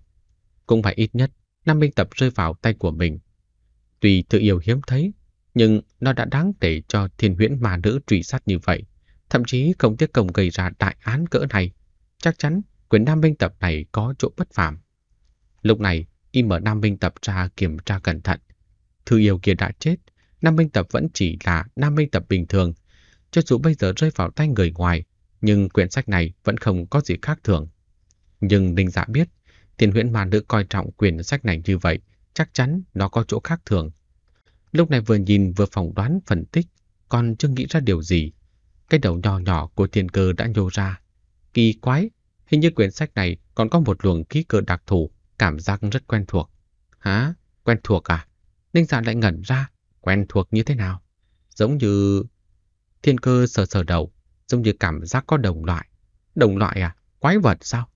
Cũng phải ít nhất Nam Minh Tập rơi vào tay của mình. Tuy tự yêu hiếm thấy, nhưng nó đã đáng để cho Thiên Huyễn Ma Nữ truy sát như vậy. Thậm chí không tiếc công gây ra đại án cỡ này. Chắc chắn quyển Nam Minh Tập này có chỗ bất phàm. Lúc này y mở Nam Minh Tập ra kiểm tra cẩn thận. Thư yêu kia đã chết, Nam Minh Tập vẫn chỉ là Nam Minh Tập bình thường. Cho dù bây giờ rơi vào tay người ngoài, nhưng quyển sách này vẫn không có gì khác thường. Nhưng Ninh Dạ biết Thiên Huyễn Ma Nữ coi trọng quyển sách này như vậy, chắc chắn nó có chỗ khác thường. Lúc này vừa nhìn vừa phỏng đoán phân tích, còn chưa nghĩ ra điều gì, cái đầu nhỏ nhỏ của Thiên Cơ đã nhô ra. Kỳ quái, hình như quyển sách này còn có một luồng khí cơ đặc thù, cảm giác rất quen thuộc. Hả? Quen thuộc à? Ninh Dạ lại ngẩn ra, quen thuộc như thế nào? Giống như... Thiên Cơ sờ sờ đầu, giống như cảm giác có đồng loại. Đồng loại à? Quái vật sao?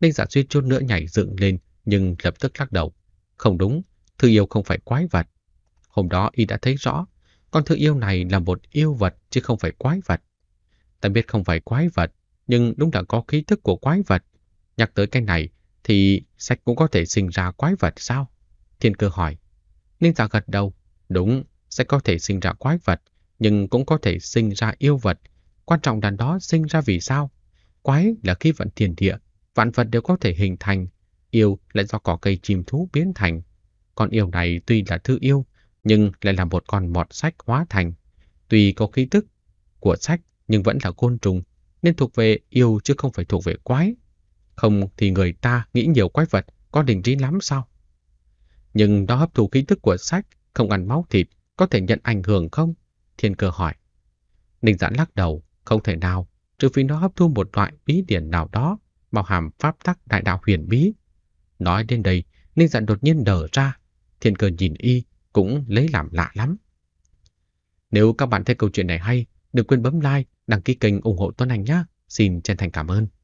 Ninh Dạ suýt chút nữa nhảy dựng lên, nhưng lập tức lắc đầu. Không đúng, thư yêu không phải quái vật. Hôm đó y đã thấy rõ, con thư yêu này là một yêu vật chứ không phải quái vật. Ta biết không phải quái vật, nhưng đúng là có khí thức của quái vật. Nhắc tới cái này thì sách cũng có thể sinh ra quái vật sao? Thiên Cơ hỏi. Ninh Dạ gật đầu. Đúng, sách có thể sinh ra quái vật, nhưng cũng có thể sinh ra yêu vật. Quan trọng là đó sinh ra vì sao. Quái là khí vận thiên địa, vạn vật đều có thể hình thành. Yêu lại do cỏ cây chim thú biến thành. Con yêu này tuy là thư yêu, nhưng lại là một con mọt sách hóa thành. Tuy có khí tức của sách, nhưng vẫn là côn trùng, nên thuộc về yêu chứ không phải thuộc về quái. Không thì người ta nghĩ nhiều quái vật có đình trí lắm sao? Nhưng nó hấp thụ khí tức của sách, không ăn máu thịt, có thể nhận ảnh hưởng không? Thiên Cơ hỏi. Ninh Dạ lắc đầu. Không thể nào, trừ phi nó hấp thu một loại bí điển nào đó bao hàm pháp tắc đại đạo huyền bí. Nói đến đây, Ninh Dạ đột nhiên đờ ra. Thiên Cơ nhìn y cũng lấy làm lạ lắm. Nếu các bạn thấy câu chuyện này hay, đừng quên bấm like, đăng ký kênh ủng hộ Tuấn Anh nhé. Xin chân thành cảm ơn.